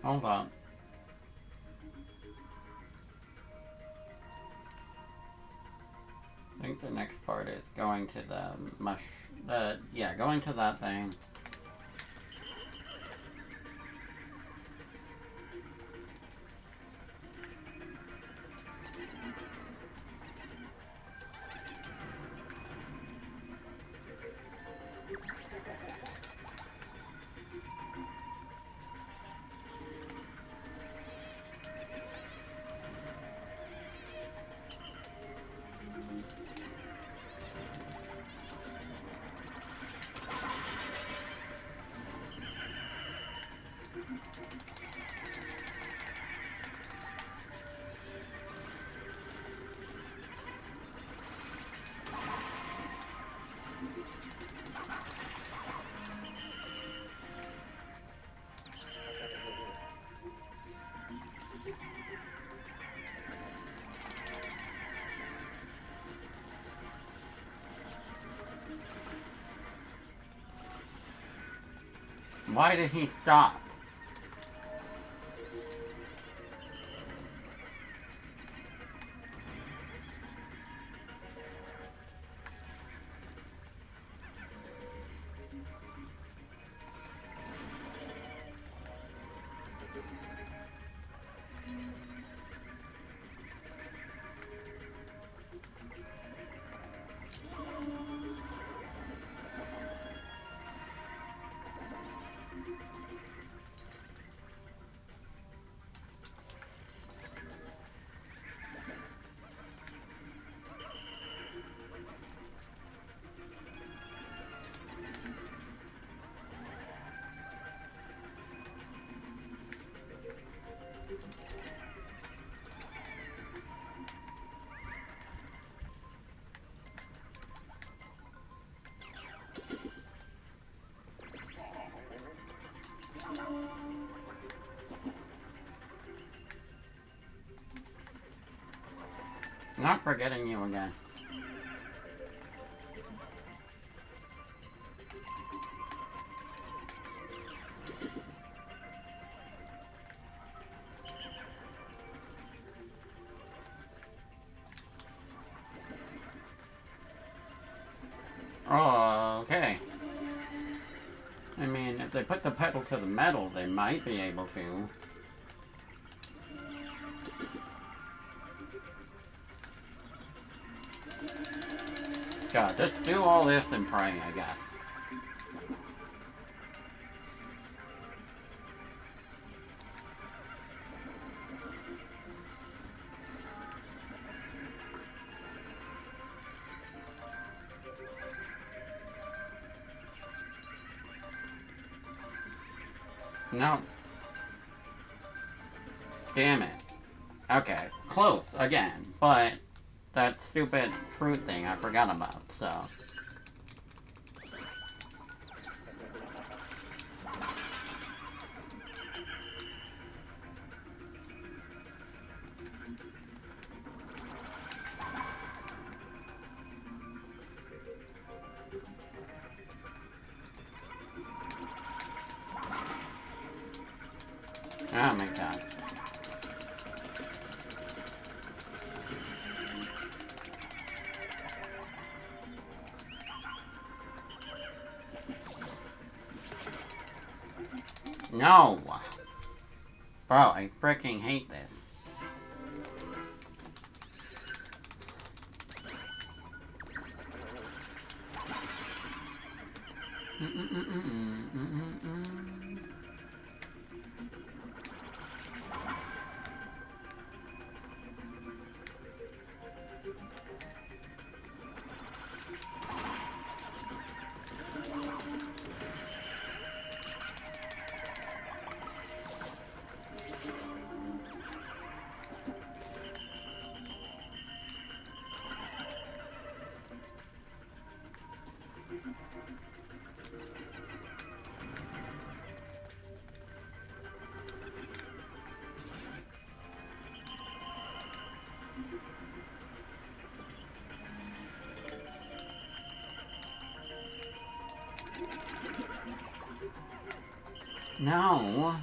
Hold on. I think the next part is going to the mush... yeah, going to that thing. Why did he stop? Not forgetting you again. Okay. I mean, if they put the pedal to the metal, they might be able to. God, just do all this and pray, I guess. No. Damn it. Okay, close again, but... that stupid fruit thing I forgot about, so... oh my god. No! Bro, I freaking hate this. No.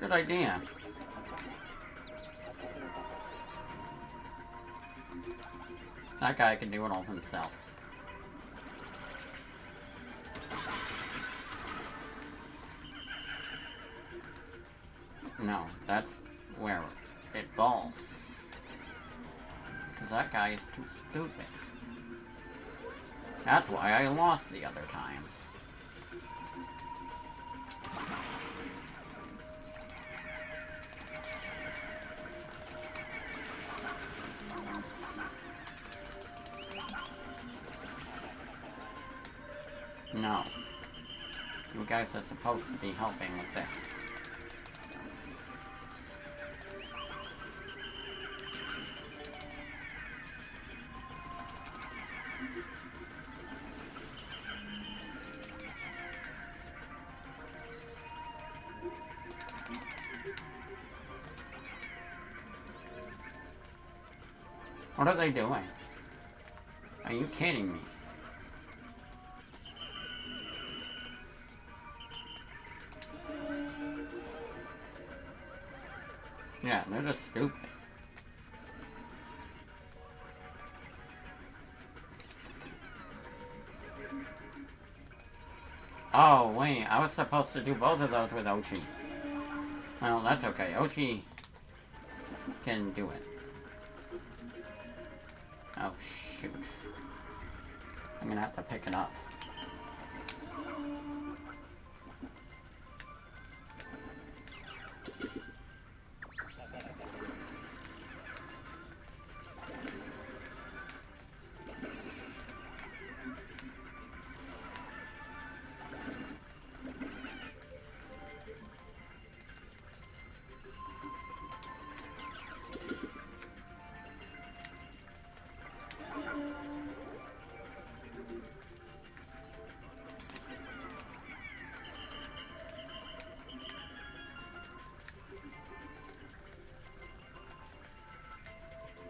Good idea. That guy can do it all himself. No, that's where it falls. Because that guy is too stupid. That's why I lost the other times. No. You guys are supposed to be helping with this. What are they doing? Are you kidding me? Yeah, they're just stupid. Oh, wait, I was supposed to do both of those with Oatchi. Well, that's okay. Oatchi can do it. Oh, shoot. I'm gonna have to pick it up.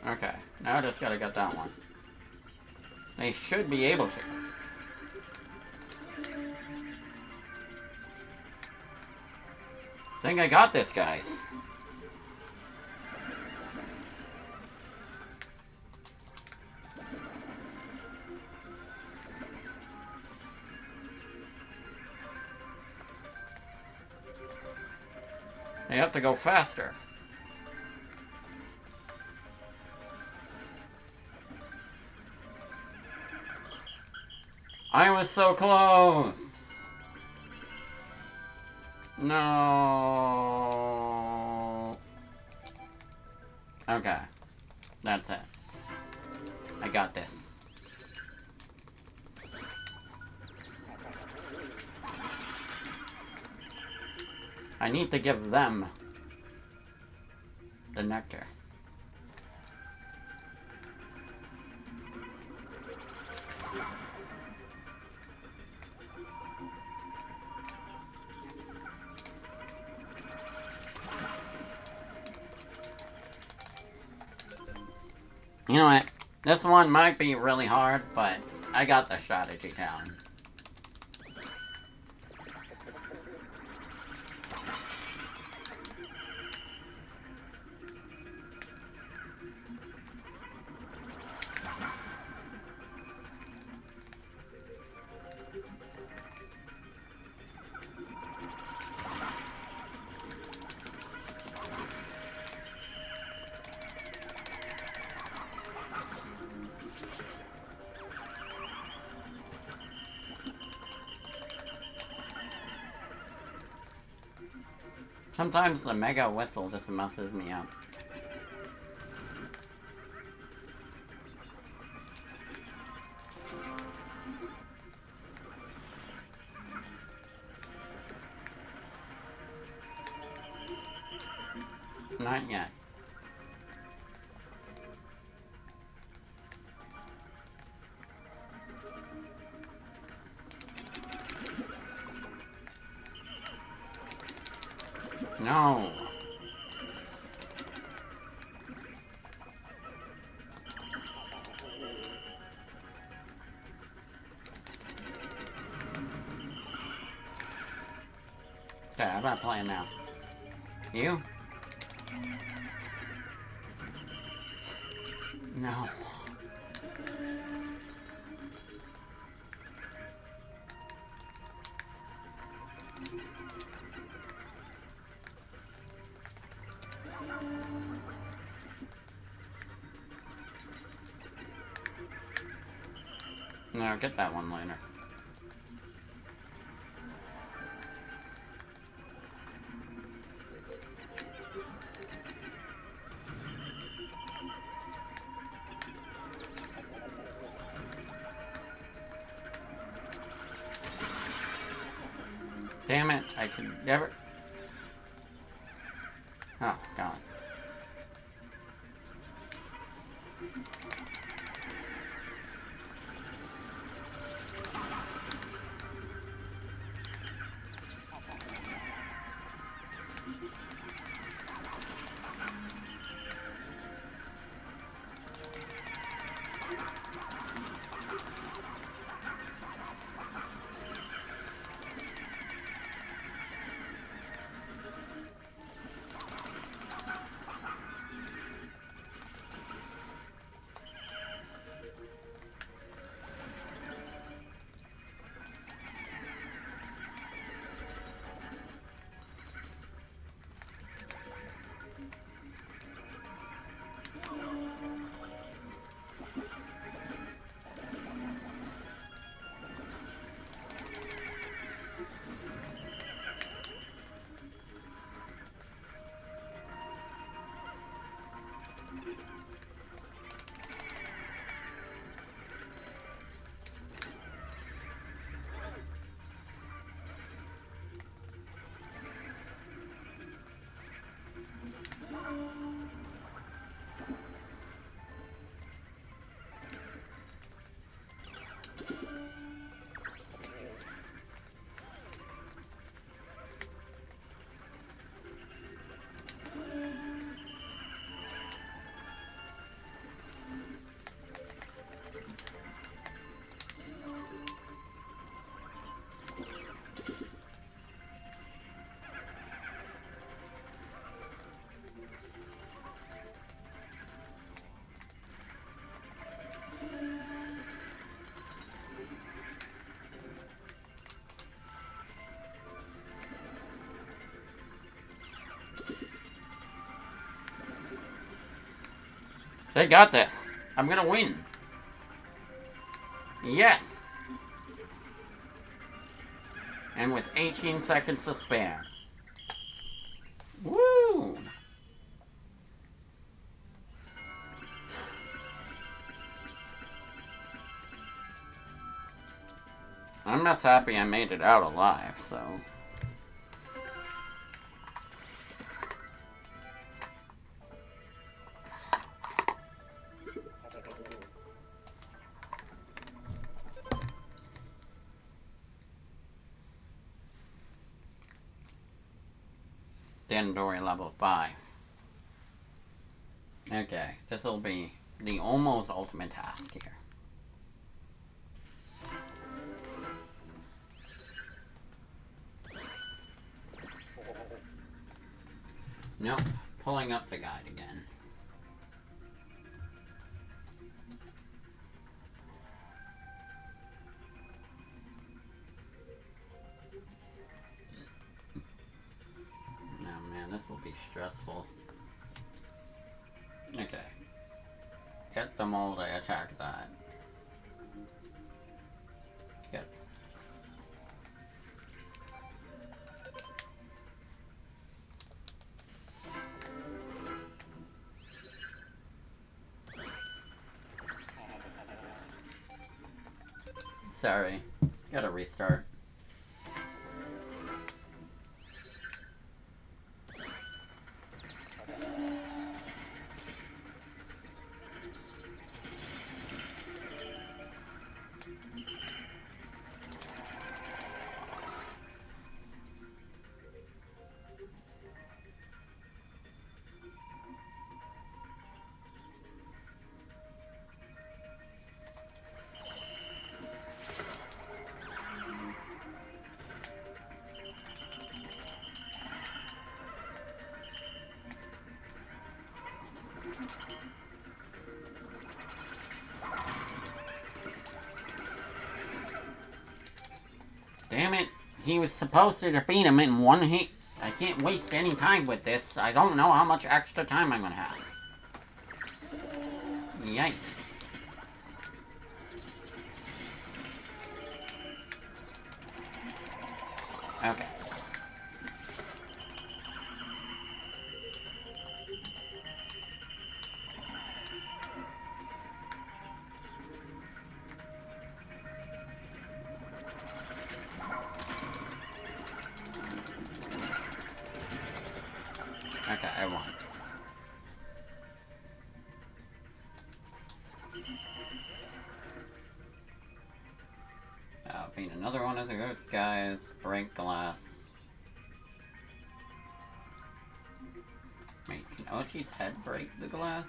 Okay, now I just gotta get that one. They should be able to. I think I got this, guys. They have to go faster. I was so close! No. Okay. That's it. I got this. I need to give them the nectar. You know what? This one might be really hard, but I got the strategy down. Sometimes the mega whistle just messes me up. Not yet. No. Okay, I'm not playing now. You? No. No, I'll get that one later. Damn it, I can never... Oh, God. They got this. I'm gonna win. Yes! And with 18 seconds to spare. Woo! I'm just happy I made it out alive, so... Dandori level 5. Okay, this will be the almost ultimate task here. Nope, pulling up the guide again. Stressful. Okay. Get them all to attack that. Good. Sorry. Gotta restart. he was supposed to defeat him in one hit. I can't waste any time with this. I don't know how much extra time I'm gonna have. Yikes. Okay. Okay, I won. I'll paint another one of those guys. Break glass. Wait, can Oatchi's head break the glass?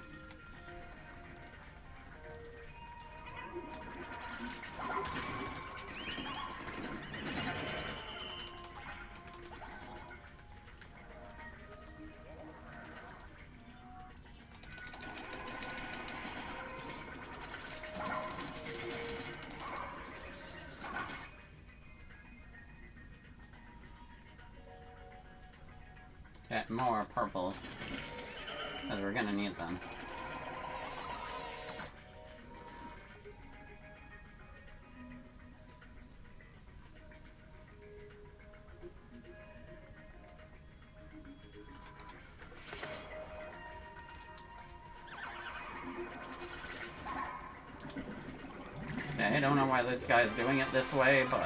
Get more purples, because we're gonna need them. Okay, I don't know why this guy's doing it this way, but...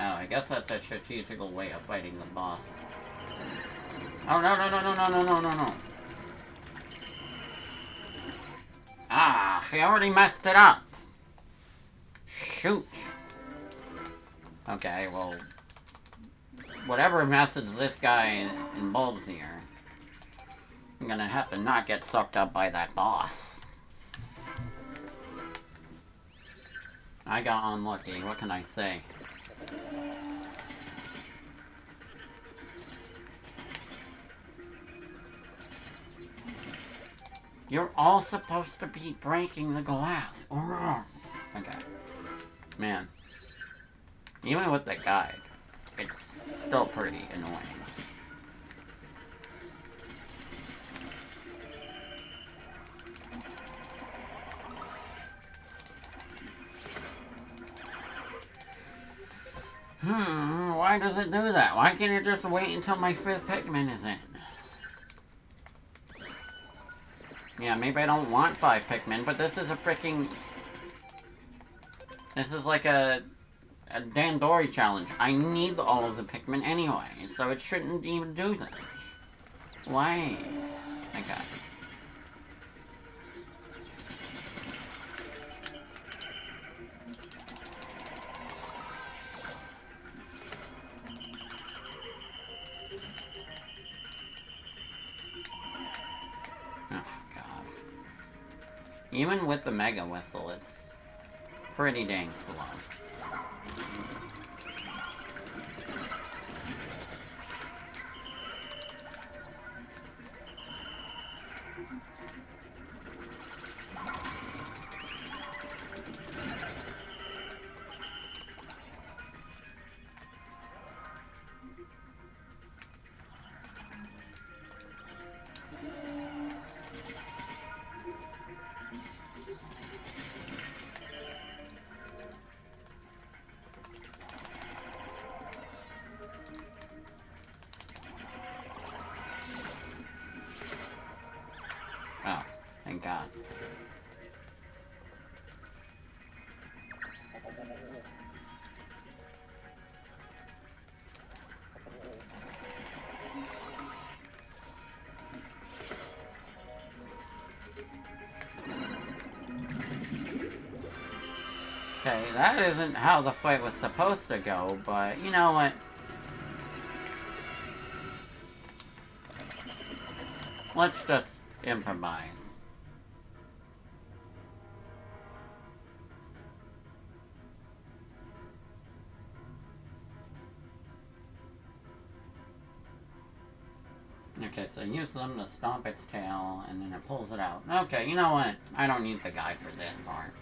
I guess that's a strategical way of fighting the boss. Oh, no, no, no, no, no, no, no, no, no. Ah, he already messed it up. Shoot. Okay, well, whatever messes this guy involves here, I'm gonna have to not get sucked up by that boss. I got unlucky, what can I say? You're all supposed to be breaking the glass. Okay. Man. Even with the guide, it's still pretty annoying. Why does it do that? Why can't it just wait until my 5th Pikmin is in? Yeah, maybe I don't want 5 Pikmin, but this is a freaking... This is like a Dandori challenge. I need all of the Pikmin anyway, so it shouldn't even do this. Why? Okay. Even with the Mega Whistle, it's pretty dang slow. God. Okay, that isn't how the fight was supposed to go, but you know what? Let's just improvise. Okay, so use them to stomp its tail, and then it pulls it out. Okay, you know what? I don't need the guide for this part.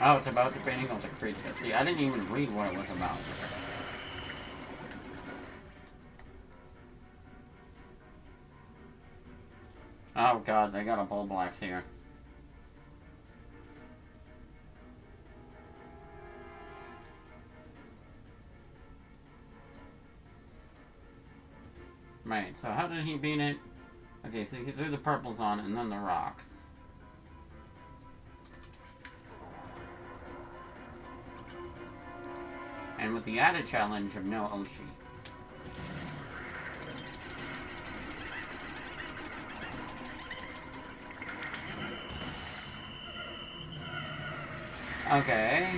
Oh, it's about defeating all the creatures. See, I didn't even read what it was about. Oh god, they got a Bulblax here. Right, so how did he beat it? Okay, so he threw the purples on and then the rocks. And with the added challenge of no Oatchi. Okay.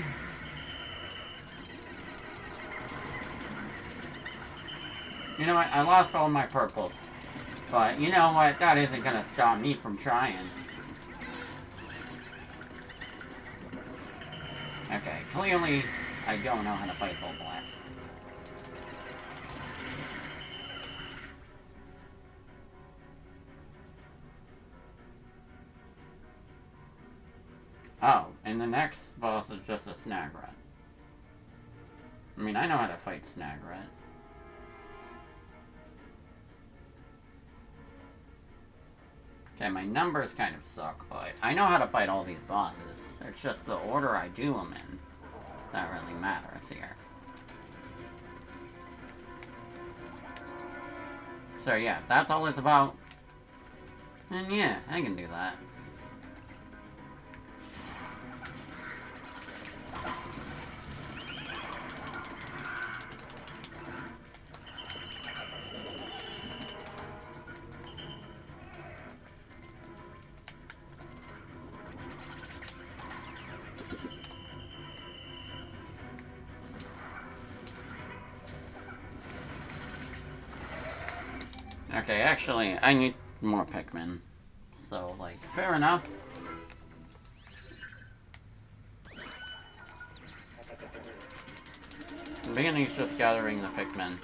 You know what? I lost all my purples. But you know what? That isn't gonna stop me from trying. Okay, clearly... I don't know how to fight Bulblax. Oh, and the next boss is just a Snagret. I mean, I know how to fight Snagret. Okay, my numbers kind of suck, but I know how to fight all these bosses. It's just the order I do them in. That really matters here. So yeah, that's all it's about. And yeah, I can do that. Okay, actually, I need more Pikmin. So, like, fair enough. The beginning's just gathering the Pikmin.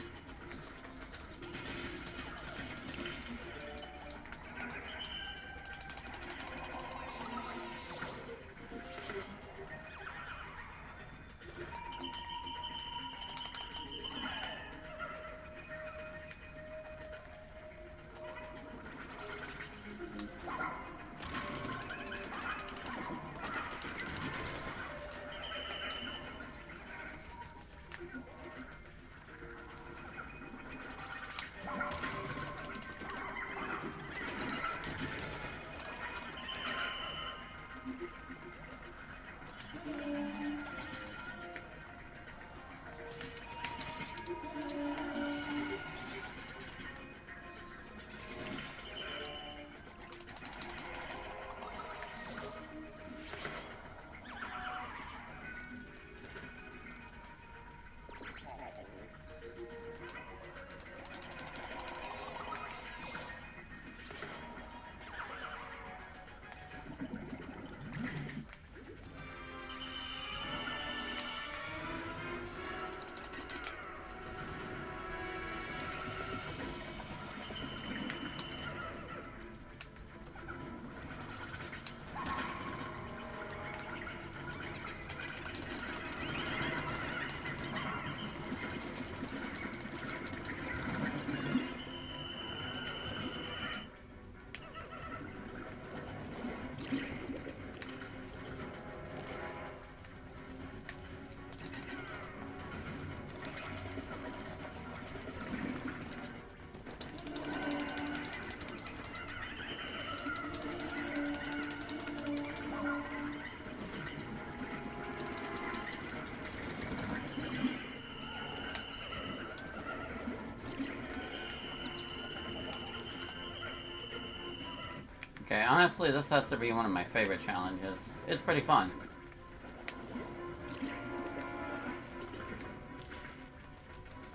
Okay, honestly, this has to be one of my favorite challenges. It's pretty fun.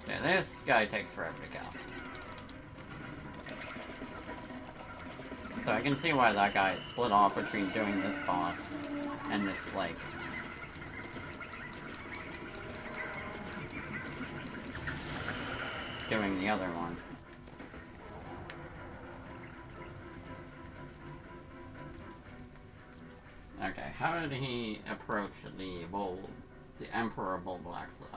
Okay, this guy takes forever to kill. So I can see why that guy is split off between doing this boss and this, like... doing the other one. Okay, how did he approach the Emperor Bulblax though?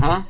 Huh?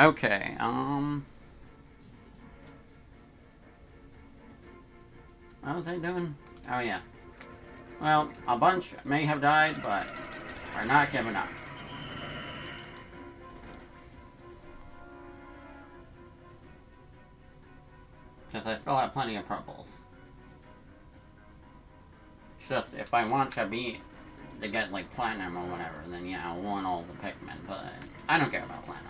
Okay, what was I doing? Oh yeah. Well, a bunch may have died, but we're not giving up. Because I still have plenty of purples. It's just, if I want to get like platinum or whatever, then yeah, I want all the Pikmin, but I don't care about platinum.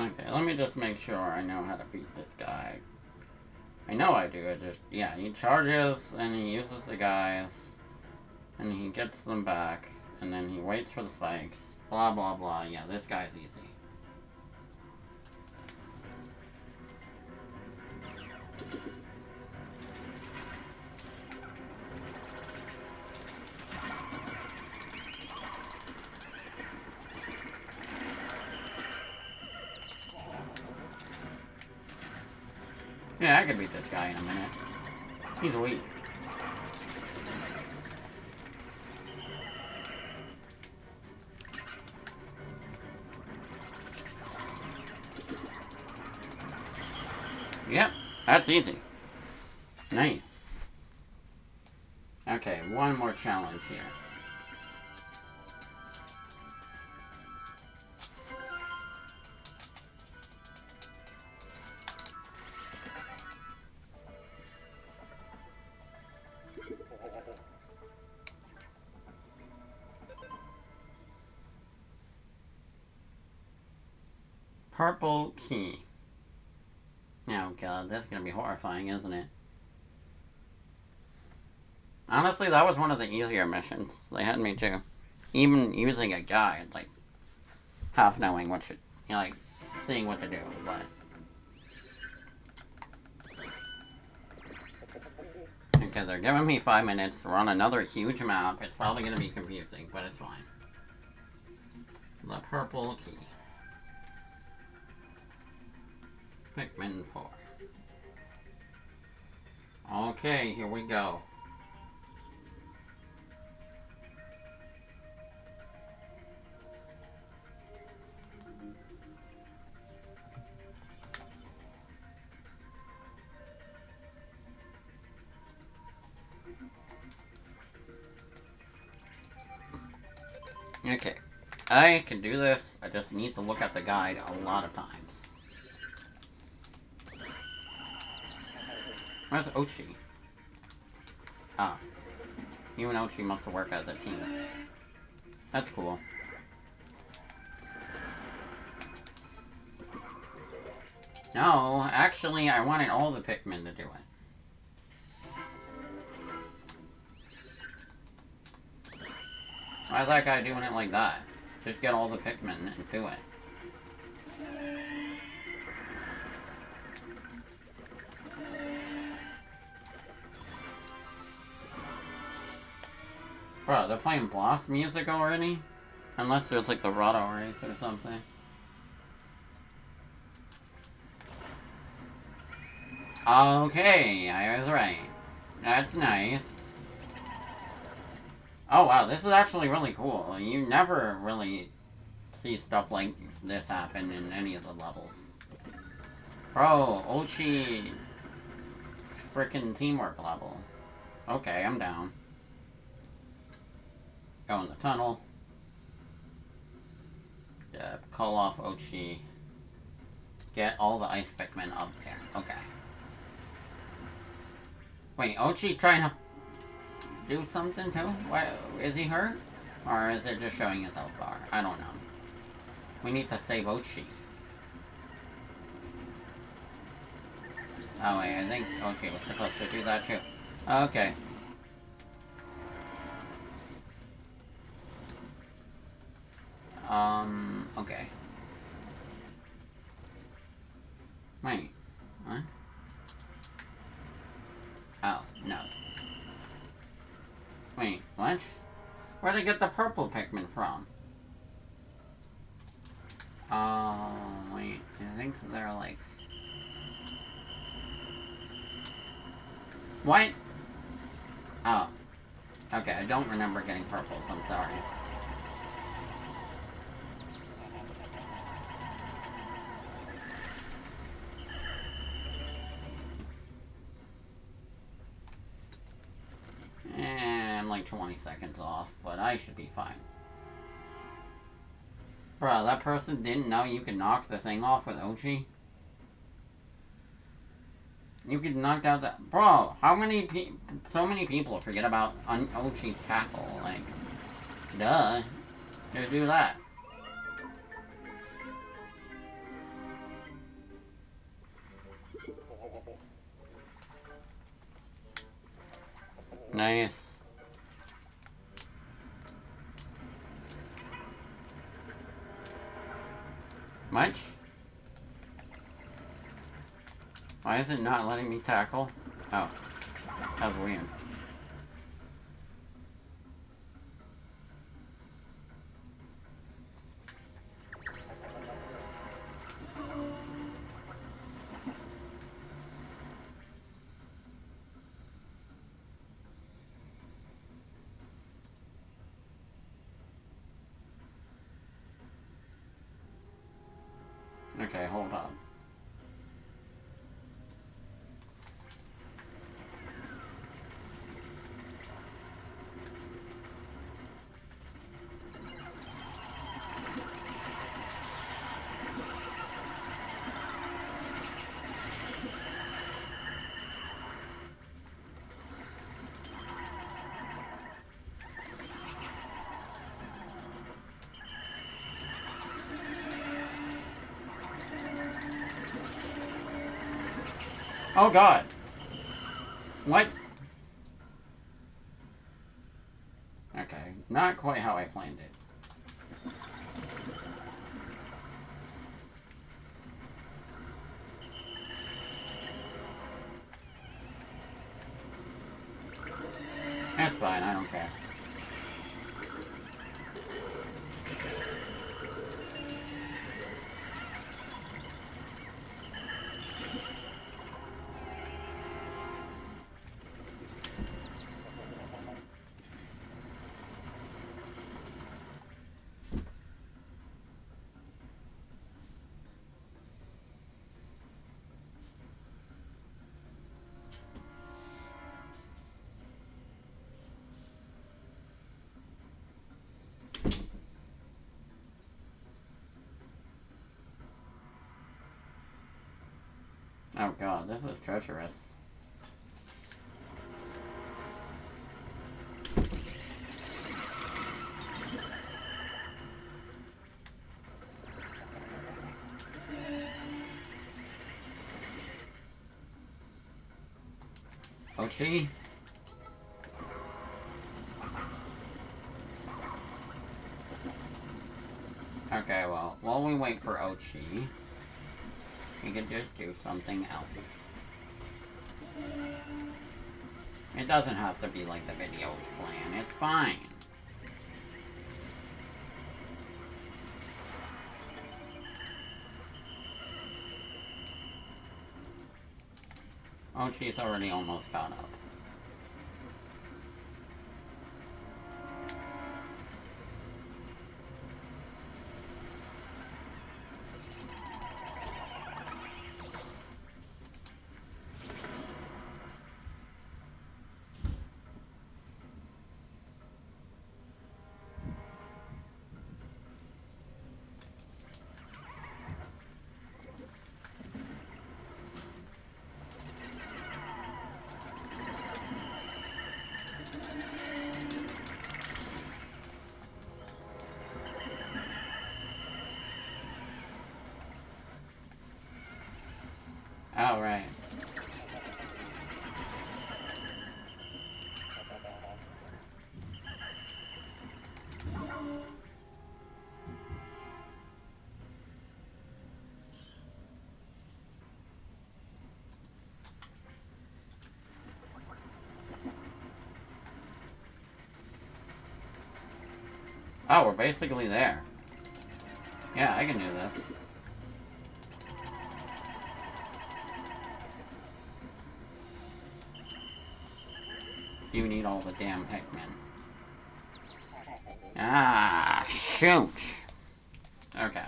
Okay, let me just make sure I know how to beat this guy. I know I do, yeah, he charges, and he uses the guys, and he gets them back, and then he waits for the spikes, blah, blah, blah. Yeah, this guy's easy. Yeah, I could beat this guy in a minute. He's weak. Yep, that's easy. Nice. Okay, one more challenge here. Purple Key. Oh god, that's gonna be horrifying, isn't it? Honestly, that was one of the easier missions. They had me too. Even using a guide, like, half knowing what to, you know, like, seeing what to do, but... because they're giving me 5 minutes to run another huge map. It's probably going to be confusing, but it's fine. The Purple Key. Pikmin 4. Okay, here we go. Okay, I can do this, I just need to look at the guide a lot of times. Where's Oatchi? Ah. You and Oatchi must work as a team. That's cool. No, actually I wanted all the Pikmin to do it. Why is that guy doing it like that? Just get all the Pikmin and do it. Bro, they're playing Blast music already? Unless there's like the Roto Race or something. Okay, I was right. That's nice. Oh wow, this is actually really cool. You never really see stuff like this happen in any of the levels. Bro, Oatchi frickin' teamwork level. Okay, I'm down. Go in the tunnel. Yeah, call off Oatchi. Get all the Ice Pikmin up there. Okay. Wait, Oatchi trying to do something too? Why, is he hurt? Or is it just showing his health bar? I don't know. We need to save Oatchi. Oh wait, I think Oatchi was supposed to do that too. Okay. Okay. Wait. What? Oh, no. Wait, what? Where'd I get the purple Pikmin from? Oh, wait, I think they're like... What? Oh. Okay, I don't remember getting purples, I'm sorry. Like 20 seconds off, but I should be fine. Bruh, that person didn't know you could knock the thing off with Oatchi? You could knock out that... Bro, how many people... So many people forget about Oatchi's tackle, like... Duh. Just do that. Nice. Much? Why is it not letting me tackle? Oh. That was weird. Okay, hold on. Oh god. What? Okay, not quite how I planned it. fine, I don't care. Oh god, this is treacherous. Okay. Okay, well, while we wait for Oatchi, we can just do something else. It doesn't have to be like the video was playing, it's fine. Oh, she's already almost caught up. All right. Oh, we're basically there. Yeah, I can do this. You need all the damn Pikmin. Ah, shoot! Okay.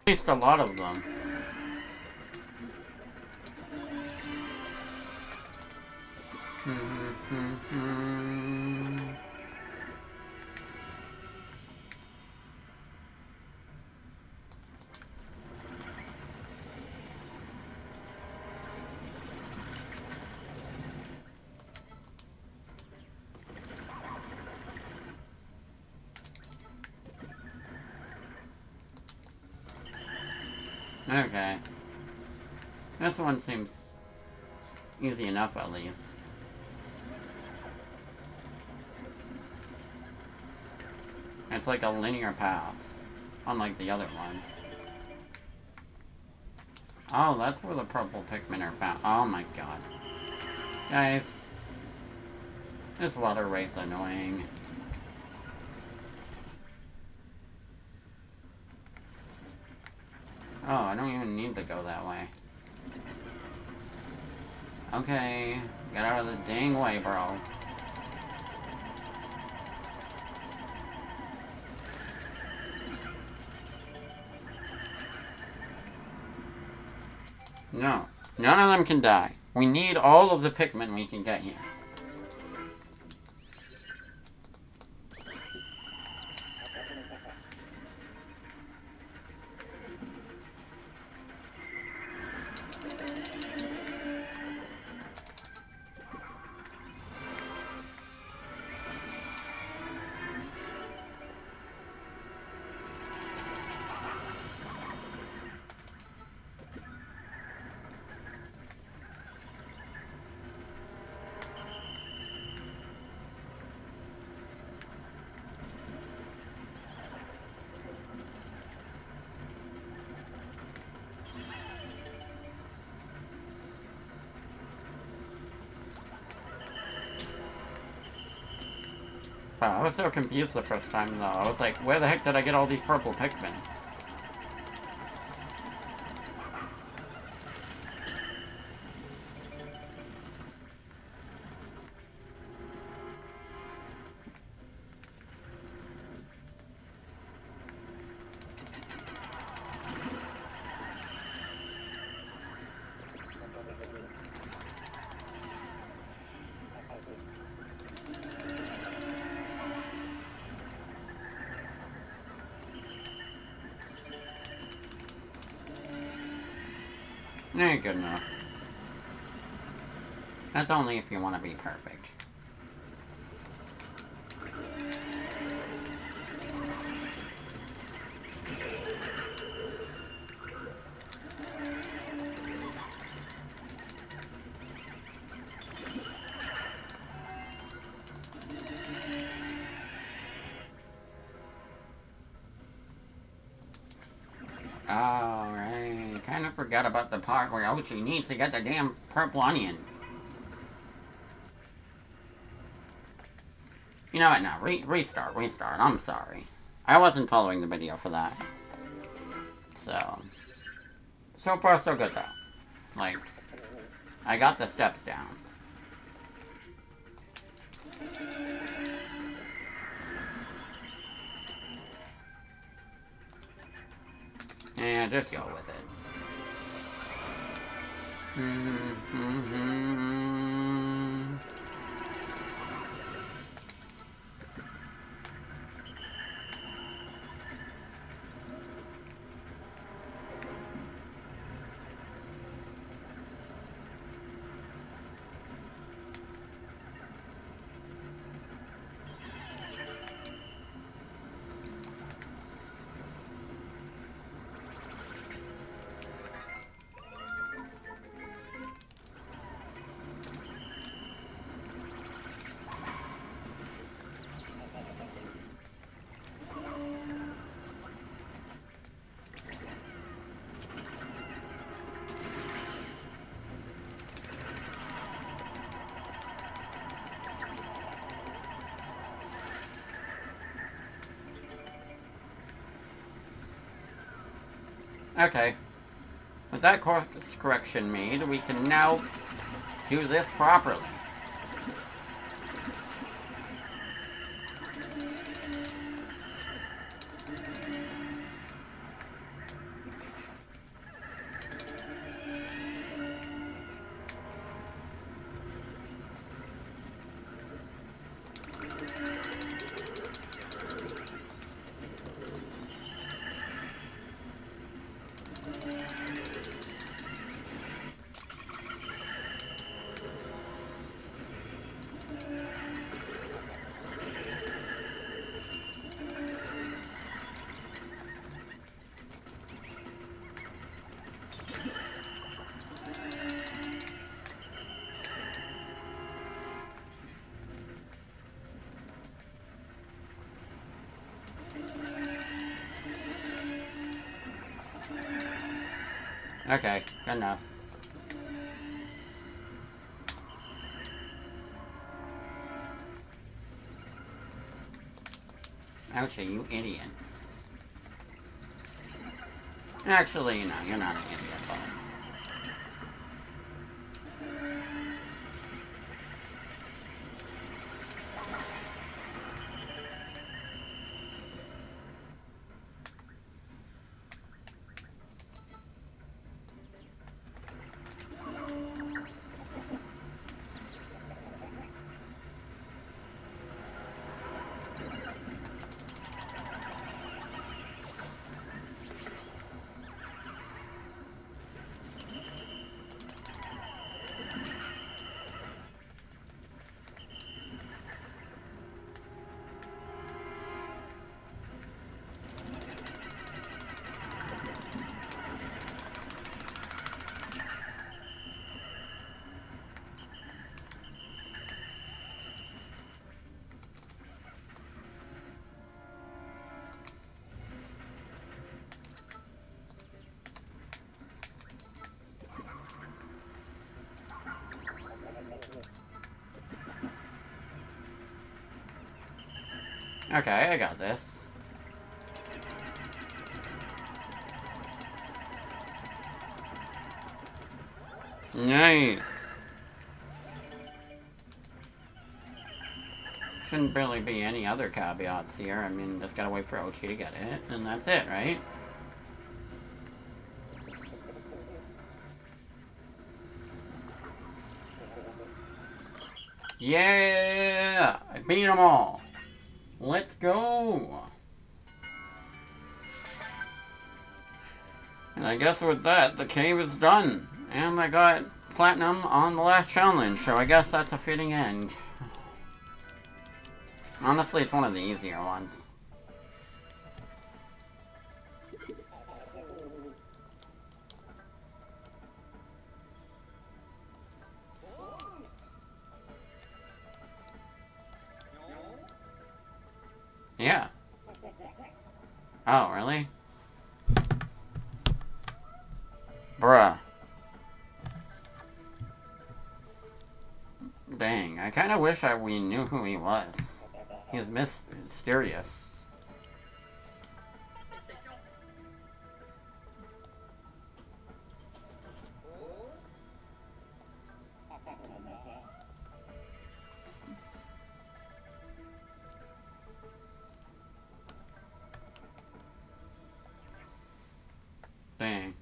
At least a lot of them. Okay. This one seems easy enough, at least. It's like a linear path, unlike the other one. Oh, that's where the purple Pikmin are found. Oh my god. Guys, this water race annoying. Oh, I don't even need to go that way. Okay, get out of the dang way, bro. No, none of them can die. We need all of the Pikmin we can get here. I was so confused the first time, though. I was like, where the heck did I get all these purple Pikmin? Ain't good enough. That's only if you want to be perfect. Forgot about the part where Oatchi needs to get the damn purple onion. You know what, now, restart, I'm sorry. I wasn't following the video for that. So far so good though. Like, I got the steps down. Yeah, just go with it. Okay, with that course correction made, we can now do this properly. Okay, good enough. Ouchie, you idiot. Actually, no, you're not an idiot, though. Okay, I got this. Nice. Shouldn't really be any other caveats here. I mean, just gotta wait for Oatchi to get it, and that's it, right? Yeah! I beat them all! Let's go! And I guess with that, the cave is done! And I got platinum on the last challenge, so I guess that's a fitting end. Honestly, it's one of the easier ones. Yeah. Oh, really? Bruh. Dang, I kinda wish we knew who he was. He's mysterious. Dang.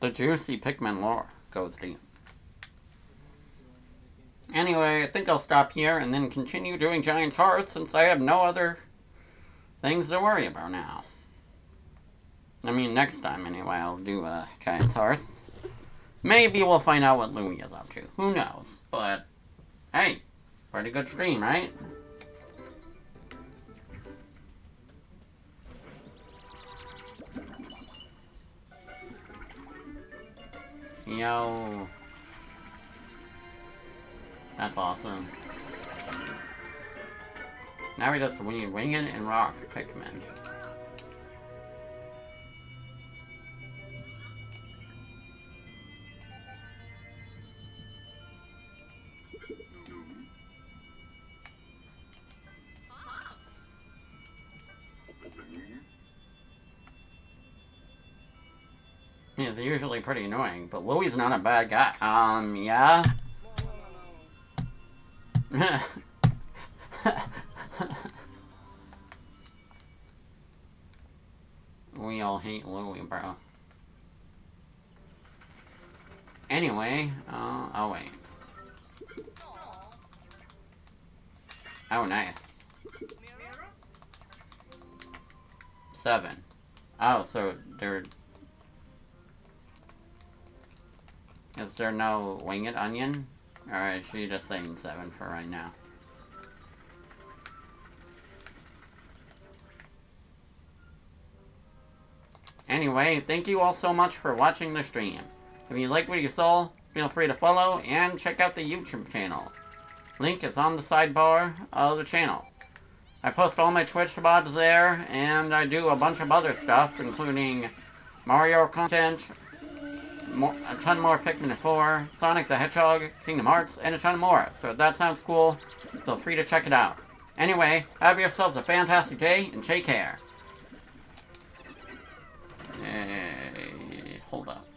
The juicy Pikmin lore goes deep. Anyway, I think I'll stop here and then continue doing Giant's Heart since I have no other things to worry about now. I mean, next time, anyway, I'll do Giant's Heart. Maybe we'll find out what Louie is up to. Who knows? But, hey, pretty good stream, right? Yo... That's awesome. Now we just need Winged and Rock Pikmin. He's usually pretty annoying, but Louie's not a bad guy. Yeah? We all hate Louie, bro. Anyway, oh wait. Oh, nice. 7. Oh, so there... Is there no winged onion? Alright, she's just saying 7 for right now. Anyway, thank you all so much for watching the stream. If you liked what you saw, feel free to follow and check out the YouTube channel. Link is on the sidebar of the channel. I post all my Twitch VODs there, and I do a bunch of other stuff, including Mario content, a ton more Pikmin 4, Sonic the Hedgehog, Kingdom Hearts, and a ton more. So if that sounds cool, feel free to check it out. Anyway, have yourselves a fantastic day, and take care. Hold up.